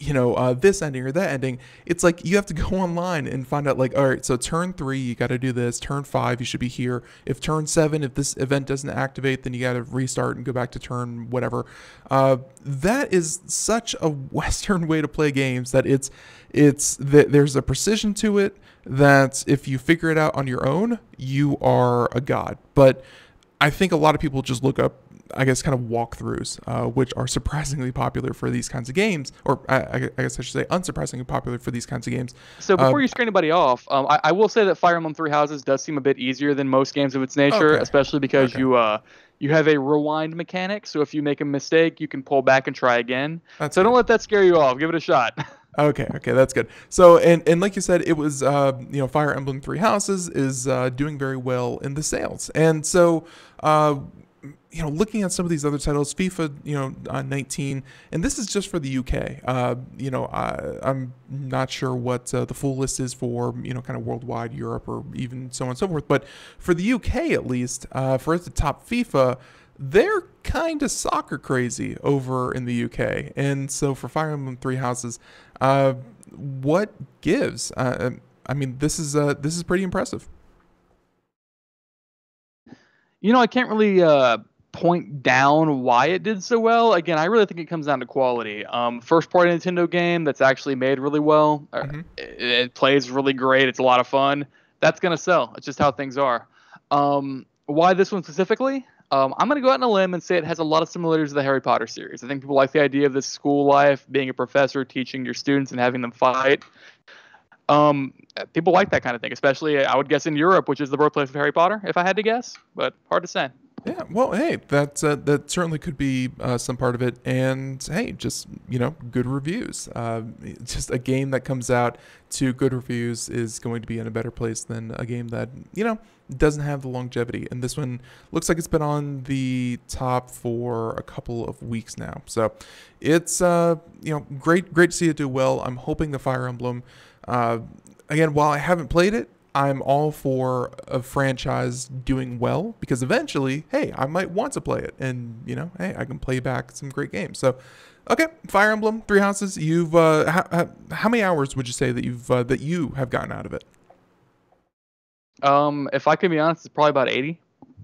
you know uh, this ending or that ending, it's like you have to go online and find out like, all right, so turn three you got to do this, turn five you should be here, if turn seven if this event doesn't activate then you got to restart and go back to turn whatever. Uh, that is such a Western way to play games that it's it's that there's a precision to it. That if you figure it out on your own, you are a god. But I think a lot of people just look up, I guess, kind of walkthroughs, uh, which are surprisingly popular for these kinds of games, or I, I guess I should say unsurprisingly popular for these kinds of games. So before uh, you scare anybody off, um, I, I will say that Fire Emblem Three Houses does seem a bit easier than most games of its nature, okay. especially because okay. you uh, you have a rewind mechanic. So if you make a mistake, you can pull back and try again. That's so good. Don't let that scare you off. Give it a shot. Okay, okay, that's good. So, and, and like you said, it was, uh, you know, Fire Emblem Three Houses is uh, doing very well in the sales. And so, uh, you know, looking at some of these other titles, FIFA, you know, uh, nineteen, and this is just for the U K. Uh, you know, I, I'm not sure what uh, the full list is for, you know, kind of worldwide, Europe, or even so on and so forth. But for the U K, at least, uh, for it to top FIFA, they're kind of soccer crazy over in the U K. And so for Fire Emblem Three Houses, uh, what gives? Uh, I mean, this is uh, this is pretty impressive. You know, I can't really uh, point down why it did so well. Again, I really think it comes down to quality. Um, first-party Nintendo game that's actually made really well. Mm-hmm. it, it plays really great. It's a lot of fun. That's going to sell. It's just how things are. Um, why this one specifically? Um, I'm going to go out on a limb and say it has a lot of similarities to the Harry Potter series. I think people like the idea of this school life, being a professor, teaching your students and having them fight. Um, people like that kind of thing, especially, I would guess, in Europe, which is the birthplace of Harry Potter, if I had to guess, but hard to say. Yeah, well, hey, that's, uh, that certainly could be uh, some part of it. And, hey, just, you know, good reviews. Uh, just a game that comes out to good reviews is going to be in a better place than a game that, you know, doesn't have the longevity. And this one looks like it's been on the top for a couple of weeks now. So it's, uh, you know, great, great to see it do well. I'm hoping the Fire Emblem, uh, again, while I haven't played it, I'm all for a franchise doing well, because eventually, hey, I might want to play it, and you know, hey, I can play back some great games. So, okay, Fire Emblem Three Houses. You've uh, how, how many hours would you say that you've uh, that you have gotten out of it? Um, if I can be honest, it's probably about eighty.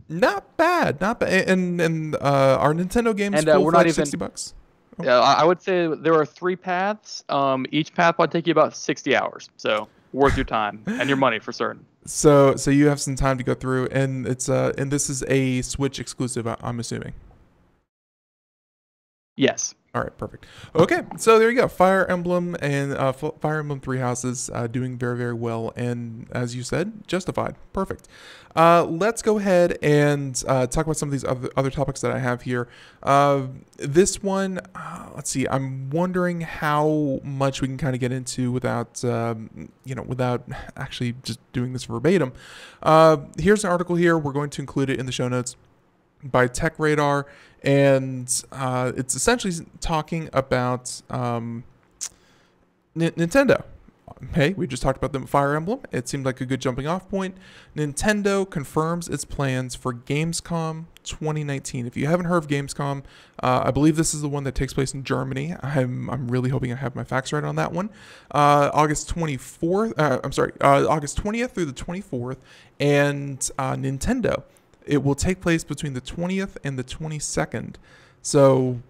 Not bad, not bad. And and uh, our Nintendo games and, uh, full we're for not like even, sixty bucks. Oh. Yeah, I would say there are three paths. Um, each path would take you about sixty hours. So. Worth your time and your money for certain. So, so you have some time to go through, and it's uh, and this is a Switch exclusive, I'm assuming. Yes. All right, perfect. Okay, so there you go. Fire Emblem and uh, Fire Emblem Three Houses uh, doing very, very well, and as you said, justified. Perfect. Uh, let's go ahead and uh, talk about some of these other, other topics that I have here. Uh, this one, uh, let's see. I'm wondering how much we can kind of get into without, um, you know, without actually just doing this verbatim. Uh, here's an article here. We're going to include it in the show notes. By Tech Radar, and uh, it's essentially talking about um, N Nintendo. Hey, we just talked about the Fire Emblem. It seemed like a good jumping off point. Nintendo confirms its plans for Gamescom twenty nineteen. If you haven't heard of Gamescom, uh, I believe this is the one that takes place in Germany. I'm, I'm really hoping I have my facts right on that one. Uh, August twenty-fourth, uh, I'm sorry, uh, August twentieth through the twenty-fourth, and uh, Nintendo. It will take place between the twentieth and the twenty-second. So,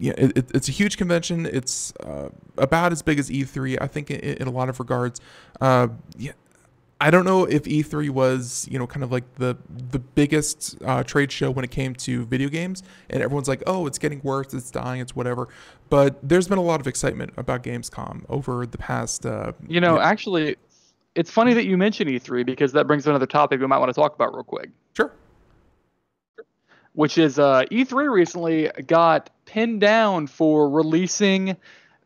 yeah, it, it's a huge convention. It's uh, about as big as E three, I think, in, in a lot of regards. Uh, yeah, I don't know if E three was, you know, kind of like the the biggest uh, trade show when it came to video games, and everyone's like, oh, it's getting worse, it's dying, it's whatever. But there's been a lot of excitement about Gamescom over the past. Uh, you know, yeah. Actually, it's funny that you mentioned E three because that brings up another topic we might want to talk about real quick. Sure. Which is uh, E three recently got pinned down for releasing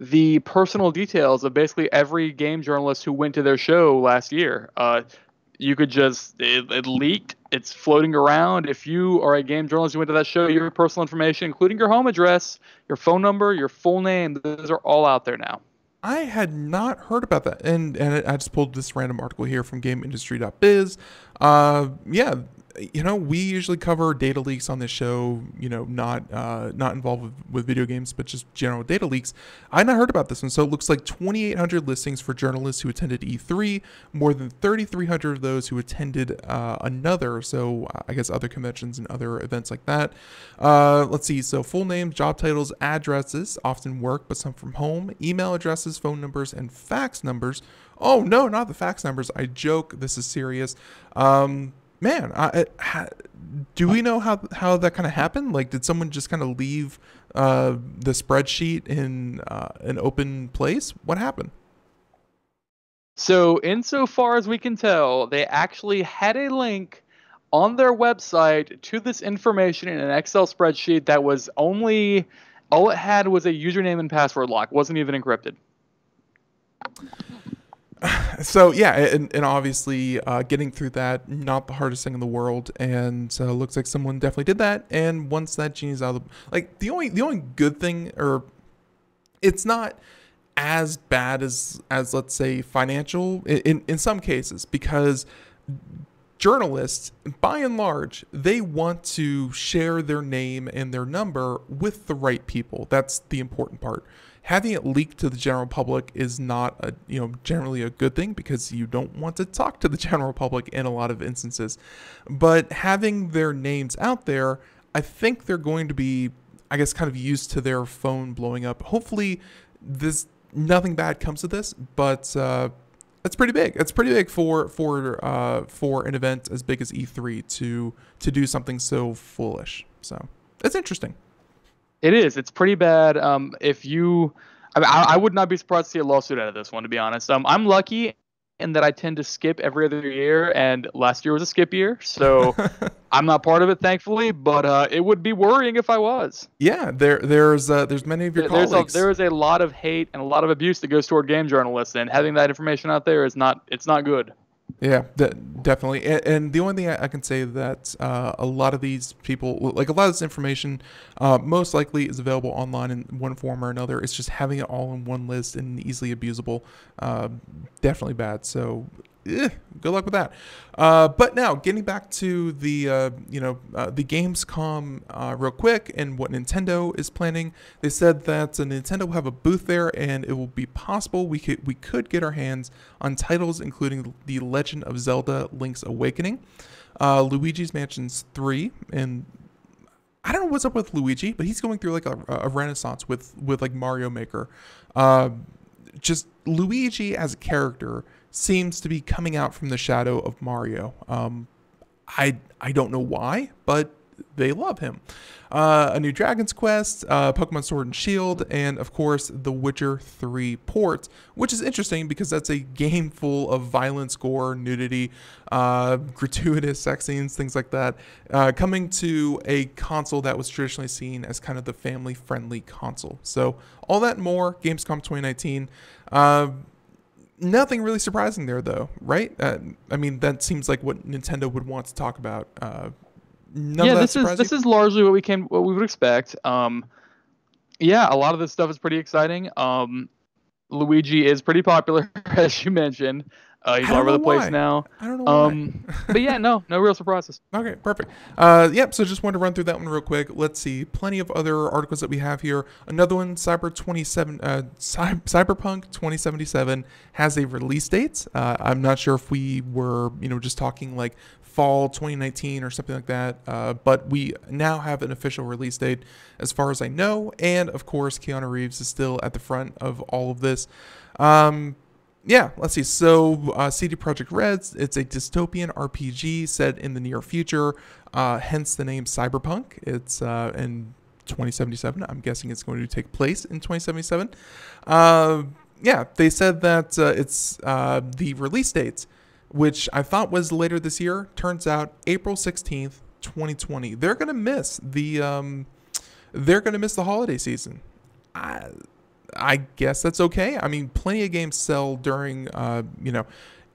the personal details of basically every game journalist who went to their show last year. Uh, you could just, it, it leaked, it's floating around. If you are a game journalist who went to that show, your personal information, including your home address, your phone number, your full name, those are all out there now. I had not heard about that. And, and I just pulled this random article here from game industry dot biz. Uh, yeah. You know, we usually cover data leaks on this show, you know, not uh, not involved with, with video games, but just general data leaks. I not heard about this one. So it looks like twenty-eight hundred listings for journalists who attended E three, more than thirty-three hundred of those who attended uh, another. So I guess other conventions and other events like that. Uh, let's see. So full names, job titles, addresses, often work, but some from home, email addresses, phone numbers, and fax numbers. Oh, no, not the fax numbers. I joke. This is serious. Um... Man, I, I, do we know how how that kind of happened? Like, did someone just kind of leave uh, the spreadsheet in uh, an open place? What happened? So, insofar as we can tell, they actually had a link on their website to this information in an Excel spreadsheet that was only, all it had was a username and password lock. Wasn't even encrypted. So yeah, and, and obviously uh, getting through that, not the hardest thing in the world, and uh, looks like someone definitely did that. And once that genie's out of the, like the only the only good thing, or it's not as bad as as let's say financial in in some cases, because journalists, by and large, they want to share their name and their number with the right people. That's the important part. Having it leaked to the general public is not a, you know, generally a good thing, because you don't want to talk to the general public in a lot of instances. But having their names out there, I think they're going to be, I guess, kind of used to their phone blowing up. Hopefully, this nothing bad comes of this, but uh, it's pretty big. It's pretty big for for uh, for an event as big as E three to to do something so foolish. So it's interesting. It is. It's pretty bad. Um, if you, I, mean, I, I would not be surprised to see a lawsuit out of this one, to be honest. Um, I'm lucky in that I tend to skip every other year, and last year was a skip year, so I'm not part of it, thankfully. But uh, it would be worrying if I was. Yeah, there, there's, uh, there's many of your there, colleagues. A, there is a lot of hate and a lot of abuse that goes toward game journalists, and having that information out there is not, it's not good. Yeah, definitely. And, and the only thing I, I can say that uh, a lot of these people, like a lot of this information, uh, most likely is available online in one form or another. It's just having it all in one list and easily abusable. Uh, definitely bad. So ugh, good luck with that. Uh, but now getting back to the, uh, you know, uh, the Gamescom uh, real quick and what Nintendo is planning. They said that uh, Nintendo will have a booth there, and it will be possible we could, we could get our hands on titles including The Legend of Zelda Link's Awakening, uh, Luigi's Mansions three, and I don't know what's up with Luigi, but he's going through like a, a renaissance with, with like Mario Maker. Uh, just Luigi as a character seems to be coming out from the shadow of Mario. Um, I I don't know why, but they love him. Uh, a new Dragon's Quest, uh, Pokemon Sword and Shield, and of course the Witcher three port, which is interesting because that's a game full of violence, gore, nudity, uh, gratuitous sex scenes, things like that, uh, coming to a console that was traditionally seen as kind of the family-friendly console. So all that and more, Gamescom twenty nineteen. Uh, Nothing really surprising there, though, right? Uh, I mean, that seems like what Nintendo would want to talk about. Uh, none yeah, of this is this is largely what we came, what we would expect. Um, yeah, a lot of this stuff is pretty exciting. Um, Luigi is pretty popular, as you mentioned. Uh, he's all over the place now. I don't know um, why. But yeah, no, no real surprises. Okay, perfect. Uh, yep, so just wanted to run through that one real quick. Let's see. Plenty of other articles that we have here. Another one, Cyber twenty-seven, uh, Cy Cyberpunk twenty seventy-seven has a release date. Uh, I'm not sure if we were, you know, just talking like fall twenty nineteen or something like that, uh, but we now have an official release date as far as I know. And of course, Keanu Reeves is still at the front of all of this. Um, Yeah, let's see. So uh, C D Projekt Red's, it's a dystopian R P G set in the near future, uh, hence the name Cyberpunk. It's uh, in twenty seventy-seven. I'm guessing it's going to take place in twenty seventy-seven. Uh, yeah, they said that uh, it's uh, the release date, which I thought was later this year. Turns out April sixteenth, twenty twenty. They're going to miss the um, they're going to miss the holiday season. I I guess that's okay. I mean, plenty of games sell during, uh, you know,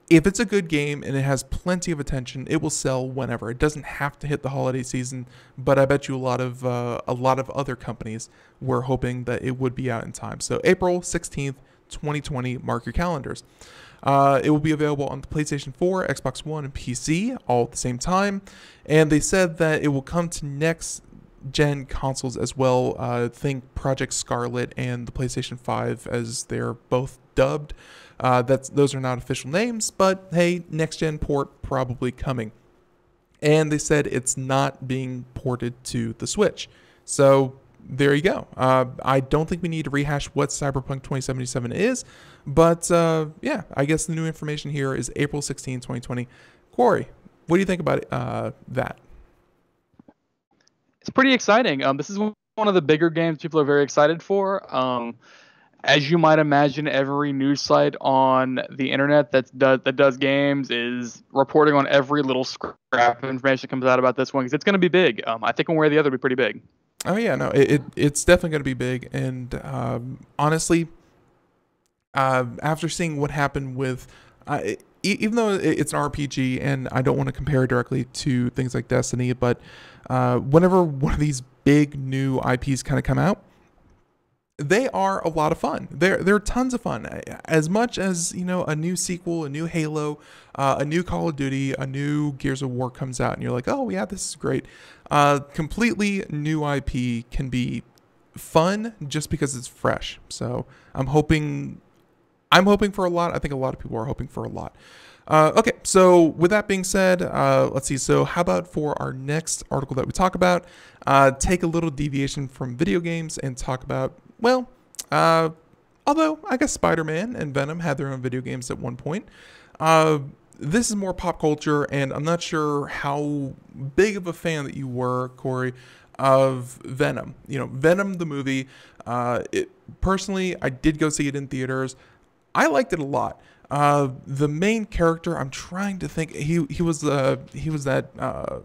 if it's a good game and it has plenty of attention, it will sell whenever. It doesn't have to hit the holiday season, but I bet you a lot of uh, a lot of other companies were hoping that it would be out in time. So April sixteenth, twenty twenty, mark your calendars. Uh, it will be available on the PlayStation four, Xbox One, and P C all at the same time. And they said that it will come to next gen consoles as well. Uh, think Project Scarlet and the PlayStation five, as they're both dubbed. Uh, that's those are not official names, but hey, next gen port probably coming. And they said it's not being ported to the Switch. So there you go. Uh, I don't think we need to rehash what Cyberpunk twenty seventy-seven is, but uh, yeah, I guess the new information here is April sixteenth, twenty twenty. Corey, what do you think about it, uh, that? It's pretty exciting. Um, this is one of the bigger games people are very excited for. Um, as you might imagine, every news site on the internet that does, that does games is reporting on every little scrap of information that comes out about this one, because it's going to be big. Um, I think one way or the other, it'll be pretty big. Oh yeah, no, it, it it's definitely going to be big. And um, honestly, uh, after seeing what happened with, uh, it, even though it's an R P G, and I don't want to compare it directly to things like Destiny, but uh, whenever one of these big new I Ps kind of come out, they are a lot of fun. They're, they're tons of fun. As much as, you know, a new sequel, a new Halo, uh, a new Call of Duty, a new Gears of War comes out, and you're like, oh yeah, this is great. Uh, completely new I P can be fun just because it's fresh. So I'm hoping... I'm hoping for a lot. I think a lot of people are hoping for a lot. Uh, okay, so with that being said, uh, let's see. So how about for our next article that we talk about, uh, take a little deviation from video games and talk about, well, uh, although I guess Spider-Man and Venom had their own video games at one point. Uh, this is more pop culture, and I'm not sure how big of a fan that you were, Corey, of Venom. You know, Venom the movie, uh, it, personally, I did go see it in theaters. I liked it a lot. Uh, the main character, I'm trying to think. He he was uh, he was that uh,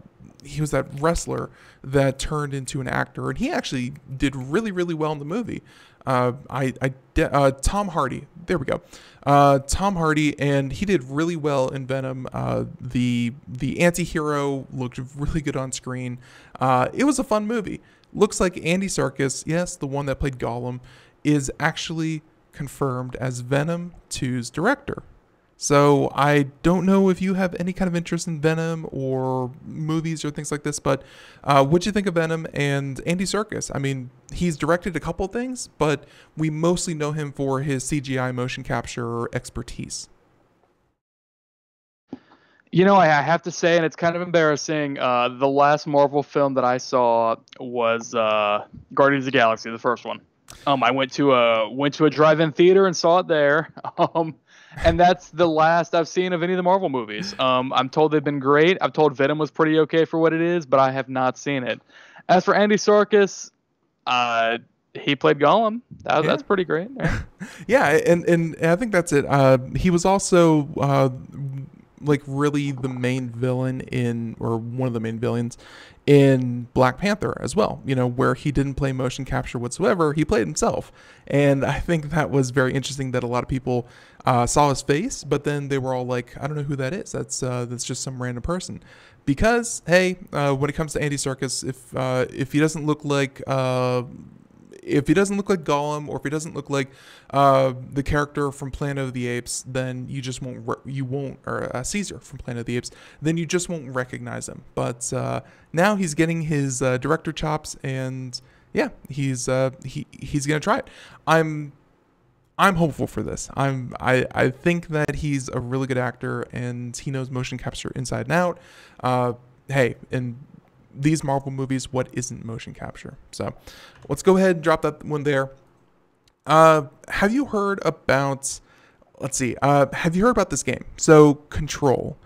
he was that wrestler that turned into an actor, and he actually did really really well in the movie. Uh, I I uh, Tom Hardy. There we go. Uh, Tom Hardy, and he did really well in Venom. Uh, the the anti-hero looked really good on screen. Uh, it was a fun movie. Looks like Andy Serkis, yes, the one that played Gollum, is actually confirmed as Venom two's director. So I don't know if you have any kind of interest in Venom or movies or things like this, but uh, what'd you think of Venom and Andy Serkis? I mean, he's directed a couple things, but we mostly know him for his C G I motion capture expertise. You know, I have to say, and it's kind of embarrassing, uh, the last Marvel film that I saw was uh, Guardians of the Galaxy, the first one. Um, I went to a went to a drive-in theater and saw it there. Um, And that's the last I've seen of any of the Marvel movies. Um, I'm told they've been great. I'm told Venom was pretty okay for what it is, but I have not seen it. As for Andy Serkis, uh, he played Gollum. That, yeah. That's pretty great. Yeah, yeah, and, and I think that's it. Uh, he was also uh, like really the main villain in, or one of the main villains in Black Panther as well, you know, where he didn't play motion capture whatsoever. He played himself. And I think that was very interesting that a lot of people uh, saw his face, but then they were all like, I don't know who that is. That's uh, that's just some random person. Because, hey, uh, when it comes to Andy Serkis, if, uh, if he doesn't look like... Uh, If he doesn't look like Gollum, or if he doesn't look like uh, the character from Planet of the Apes, then you just won't, re you won't, or uh, Caesar from Planet of the Apes, then you just won't recognize him. But uh, now he's getting his uh, director chops, and yeah, he's uh, he he's gonna try it. I'm I'm hopeful for this. I'm I I think that he's a really good actor, and he knows motion capture inside and out. Uh, hey, and. These Marvel movies, what isn't motion capture? So let's go ahead and drop that one there. Uh, have you heard about, let's see, uh, have you heard about this game? So Control.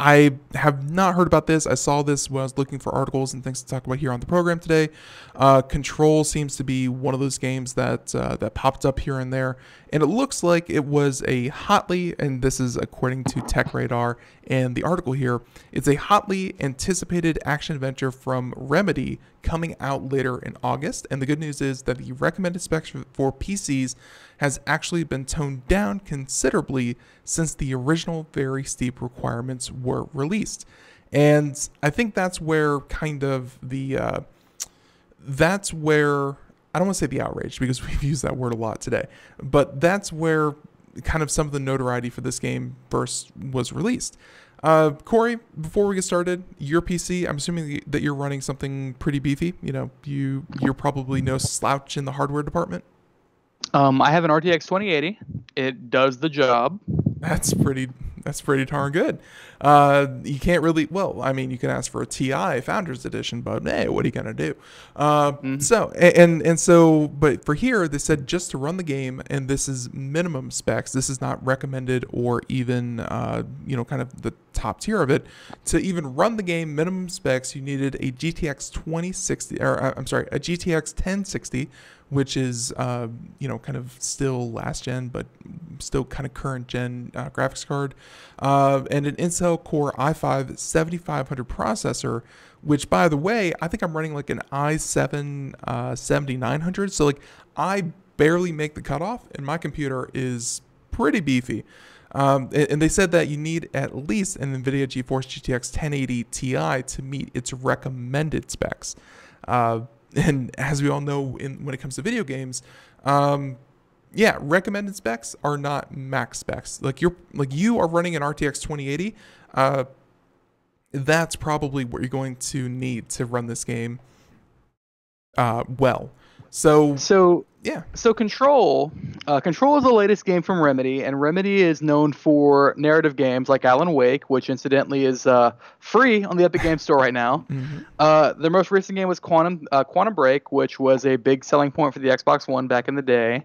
I have not heard about this. I saw this when I was looking for articles and things to talk about here on the program today. Uh, Control seems to be one of those games that uh, that popped up here and there, and it looks like it was a hotly, and this is according to Tech Radar and the article here, it's a hotly anticipated action adventure from Remedy coming out later in August. And the good news is that the recommended specs for P Cs has actually been toned down considerably since the original very steep requirements were released. And I think that's where kind of the, uh, that's where, I don't want to say the outrage because we've used that word a lot today, but that's where kind of some of the notoriety for this game first was released. Uh, Cory, before we get started, your P C, I'm assuming that you're running something pretty beefy. You know, you, you're probably no slouch in the hardware department. Um, I have an R T X twenty eighty. It does the job. That's pretty, that's pretty darn good. Uh, you can't really, well, I mean, you can ask for a T I Founders Edition, but hey, what are you going to do? Uh, mm-hmm. So, and, and so, but for here, they said just to run the game, and this is minimum specs. This is not recommended or even, uh, you know, kind of the top tier of it. To even run the game, minimum specs, you needed a G T X twenty sixty, or I'm sorry, a G T X ten sixty, which is, uh, you know, kind of still last gen, but still kind of current gen uh, graphics card, uh, and an Intel Core i five seventy-five hundred processor, which, by the way, I think I'm running like an i seven seventy-nine hundred. So like I barely make the cutoff, and my computer is pretty beefy. Um, and they said that you need at least an NVIDIA GeForce G T X ten eighty T I to meet its recommended specs. Uh, and as we all know, in, when it comes to video games, um, yeah, recommended specs are not max specs. Like you're, like you are running an R T X twenty eighty. Uh, that's probably what you're going to need to run this game uh, well. So, so yeah. So Control, uh, Control is the latest game from Remedy, and Remedy is known for narrative games like Alan Wake, which incidentally is uh, free on the Epic Games Store right now. Mm-hmm. uh, their most recent game was Quantum uh, Quantum Break, which was a big selling point for the Xbox One back in the day.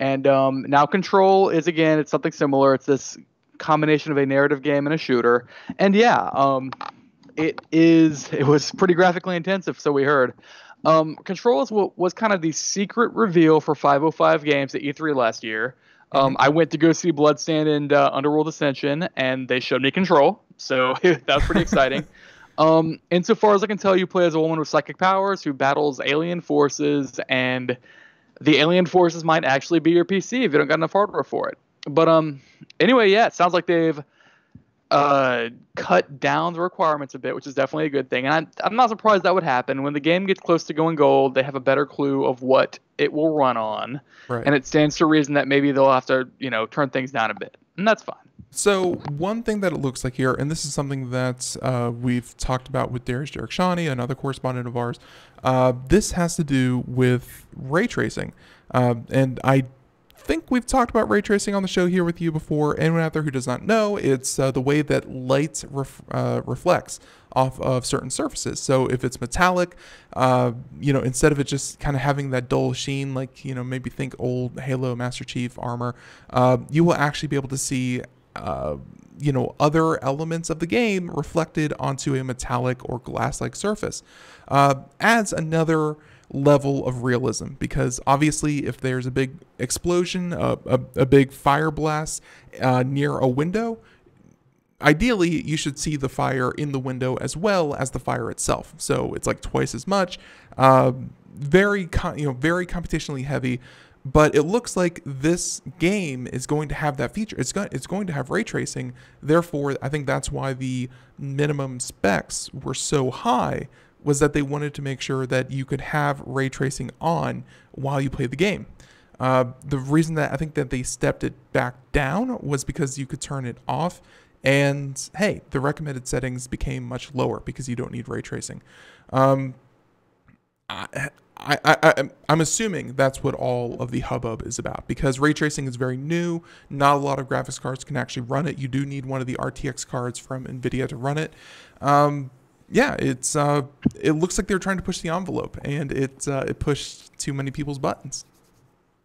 And um, now Control is, again, it's something similar. It's this combination of a narrative game and a shooter. And yeah, um, it is. It was pretty graphically intensive, so we heard. Um, Control is what was kind of the secret reveal for five oh five Games at E three last year. Um, mm-hmm. I went to go see Bloodstained and uh, Underworld Ascension, and they showed me Control, so that was pretty exciting. Um, insofar as I can tell, you play as a woman with psychic powers who battles alien forces, and the alien forces might actually be your P C if you don't got enough hardware for it. But um, anyway, yeah, it sounds like they've uh, cut down the requirements a bit, which is definitely a good thing. And I'm, I'm not surprised that would happen. When the game gets close to going gold, they have a better clue of what it will run on. Right. And it stands to reason that maybe they'll have to, you know, turn things down a bit. And that's fine. So one thing that it looks like here, and this is something that uh, we've talked about with Darius Jarekshani, another correspondent of ours, uh, this has to do with ray tracing. Uh, and I think we've talked about ray tracing on the show here with you before. Anyone out there who does not know, it's uh, the way that light ref uh, reflects off of certain surfaces. So if it's metallic, uh, you know, instead of it just kind of having that dull sheen, like, you know, maybe think old Halo Master Chief armor, uh, you will actually be able to see, uh, you know, other elements of the game reflected onto a metallic or glass-like surface. Uh, adds another level of realism, because obviously if there's a big explosion, a, a, a big fire blast uh, near a window, ideally you should see the fire in the window as well as the fire itself. So it's like twice as much, uh, very com you know very computationally heavy. But it looks like this game is going to have that feature. It's going, it's going to have ray tracing. Therefore, I think that's why the minimum specs were so high, was that they wanted to make sure that you could have ray tracing on while you play the game. Uh, the reason that I think that they stepped it back down was because you could turn it off. And hey, the recommended settings became much lower because you don't need ray tracing. Um, I, I, I, I'm assuming that's what all of the hubbub is about, because ray tracing is very new. Not a lot of graphics cards can actually run it. You do need one of the R T X cards from NVIDIA to run it. Um, yeah, it's uh, it looks like they're trying to push the envelope, and it uh, it pushed too many people's buttons.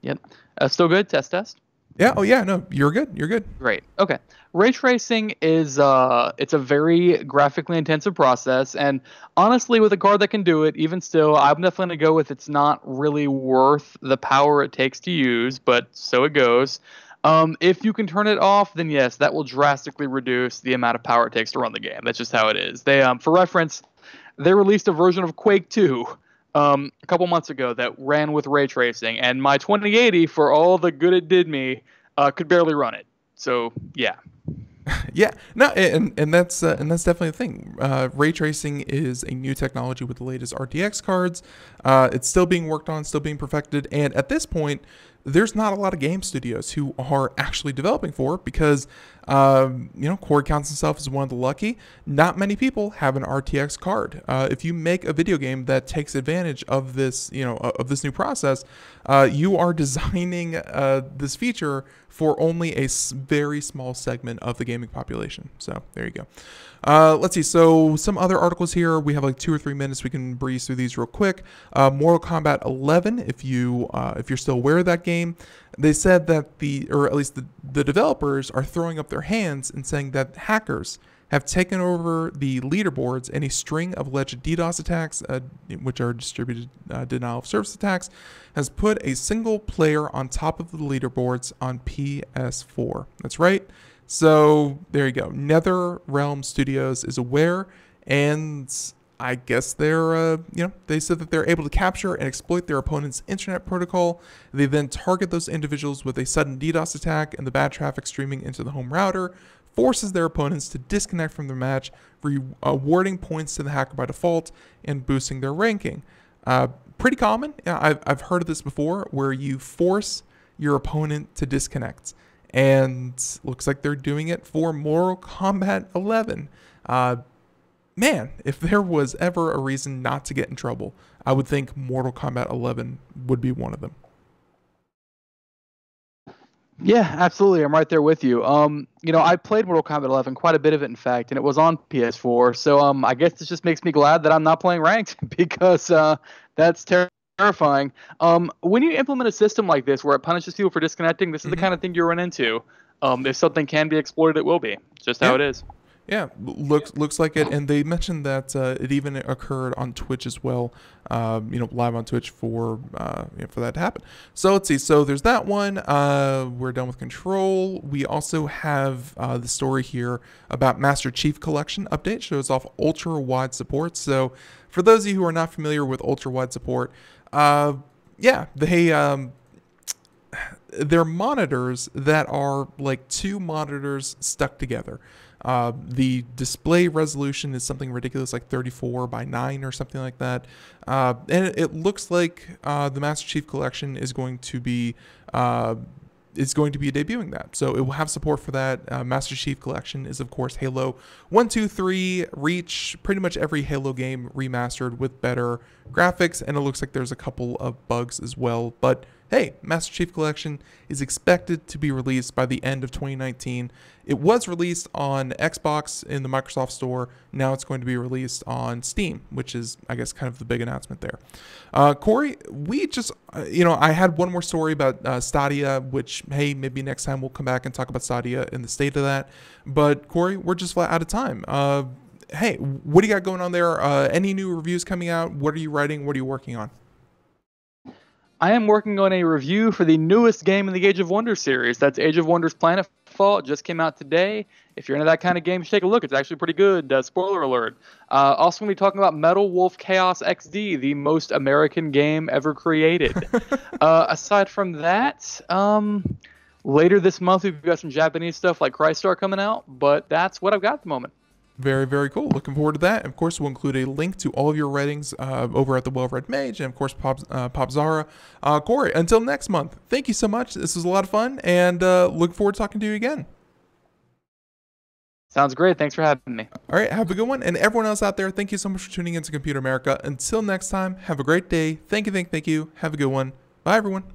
Yep, uh, still good. Test test. Yeah. Oh yeah. No, you're good. You're good. Great. Okay. Ray tracing is uh, it's a very graphically intensive process, and honestly, with a card that can do it, even still, I'm definitely gonna go with it's not really worth the power it takes to use, but so it goes. Um, if you can turn it off, then yes, that will drastically reduce the amount of power it takes to run the game. That's just how it is. They, um, for reference, they released a version of Quake two. Um, a couple months ago that ran with ray tracing, and my twenty eighty, for all the good it did me, uh, could barely run it. So yeah, yeah, no, and and that's uh, and that's definitely a thing. Uh, ray tracing is a new technology with the latest R T X cards. Uh, it's still being worked on, still being perfected, and at this point, there's not a lot of game studios who are actually developing for it, because, um, you know, Cory counts himself as one of the lucky. Not many people have an R T X card. Uh, if you make a video game that takes advantage of this, you know, of this new process, uh, you are designing uh, this feature for only a very small segment of the gaming population. So there you go. Uh, let's see. So some other articles here. We have like two or three minutes. We can breeze through these real quick. Uh, Mortal Kombat eleven. If you uh, if you're still aware of that game. Game, they said that the, or at least the, the developers are throwing up their hands and saying that hackers have taken over the leaderboards in a string of alleged DDoS attacks, uh, which are distributed uh, denial of service attacks, has put a single player on top of the leaderboards on P S four. That's right. So there you go. NetherRealm Studios is aware, and I guess they're, uh, you know, they said that they're able to capture and exploit their opponent's internet protocol. They then target those individuals with a sudden DDoS attack, and the bad traffic streaming into the home router forces their opponents to disconnect from the match, rewarding points to the hacker by default and boosting their ranking. Uh, pretty common. I've, I've heard of this before, where you force your opponent to disconnect, and looks like they're doing it for Mortal Kombat eleven. Uh, Man, if there was ever a reason not to get in trouble, I would think Mortal Kombat eleven would be one of them. Yeah, absolutely. I'm right there with you. Um, you know, I played Mortal Kombat eleven, quite a bit of it, in fact, and it was on P S four. So um, I guess this just makes me glad that I'm not playing ranked, because uh, that's terrible. Terrifying. Um, when you implement a system like this where it punishes people for disconnecting, this is mm-hmm. the kind of thing you run into. Um, if something can be exploited, it will be. Just how yeah. it is. Yeah, looks looks like it, and they mentioned that uh, it even occurred on Twitch as well. Um, you know, live on Twitch for uh, you know, for that to happen. So let's see. So there's that one. Uh, we're done with Control. We also have uh, the story here about Master Chief Collection update. Shows off ultra wide support. So for those of you who are not familiar with ultra wide support, uh, yeah, they. Um, They're monitors that are like two monitors stuck together. Uh, the display resolution is something ridiculous, like thirty-four by nine or something like that. Uh, and it, it looks like uh, the Master Chief Collection is going to be uh, is going to be debuting that. So it will have support for that. Uh, Master Chief Collection is, of course, Halo one, two, three, Reach, pretty much every Halo game remastered with better graphics. And it looks like there's a couple of bugs as well, but hey, Master Chief Collection is expected to be released by the end of twenty nineteen. It was released on Xbox in the Microsoft Store. Now it's going to be released on Steam, which is, I guess, kind of the big announcement there. Uh, Corey, we just, uh, you know, I had one more story about uh, Stadia, which, hey, maybe next time we'll come back and talk about Stadia and the state of that. But, Corey, we're just flat out of time. Uh, hey, what do you got going on there? Uh, any new reviews coming out? What are you writing? What are you working on? I am working on a review for the newest game in the Age of Wonders series. That's Age of Wonders Planetfall. It just came out today. If you're into that kind of game, take a look. It's actually pretty good. Uh, spoiler alert. Uh, also, we'll be talking about Metal Wolf Chaos X D, the most American game ever created. uh, aside from that, um, later this month, we've got some Japanese stuff like Crystar coming out, but that's what I've got at the moment. Very, very cool. Looking forward to that. Of course, we'll include a link to all of your writings uh, over at the Well-Read Mage and, of course, Pop, uh, Popzara. Uh, Corey, until next month, thank you so much. This was a lot of fun, and uh, look forward to talking to you again. Sounds great. Thanks for having me. All right. Have a good one. And everyone else out there, thank you so much for tuning into Computer America. Until next time, have a great day. Thank you, thank, thank you. Have a good one. Bye, everyone.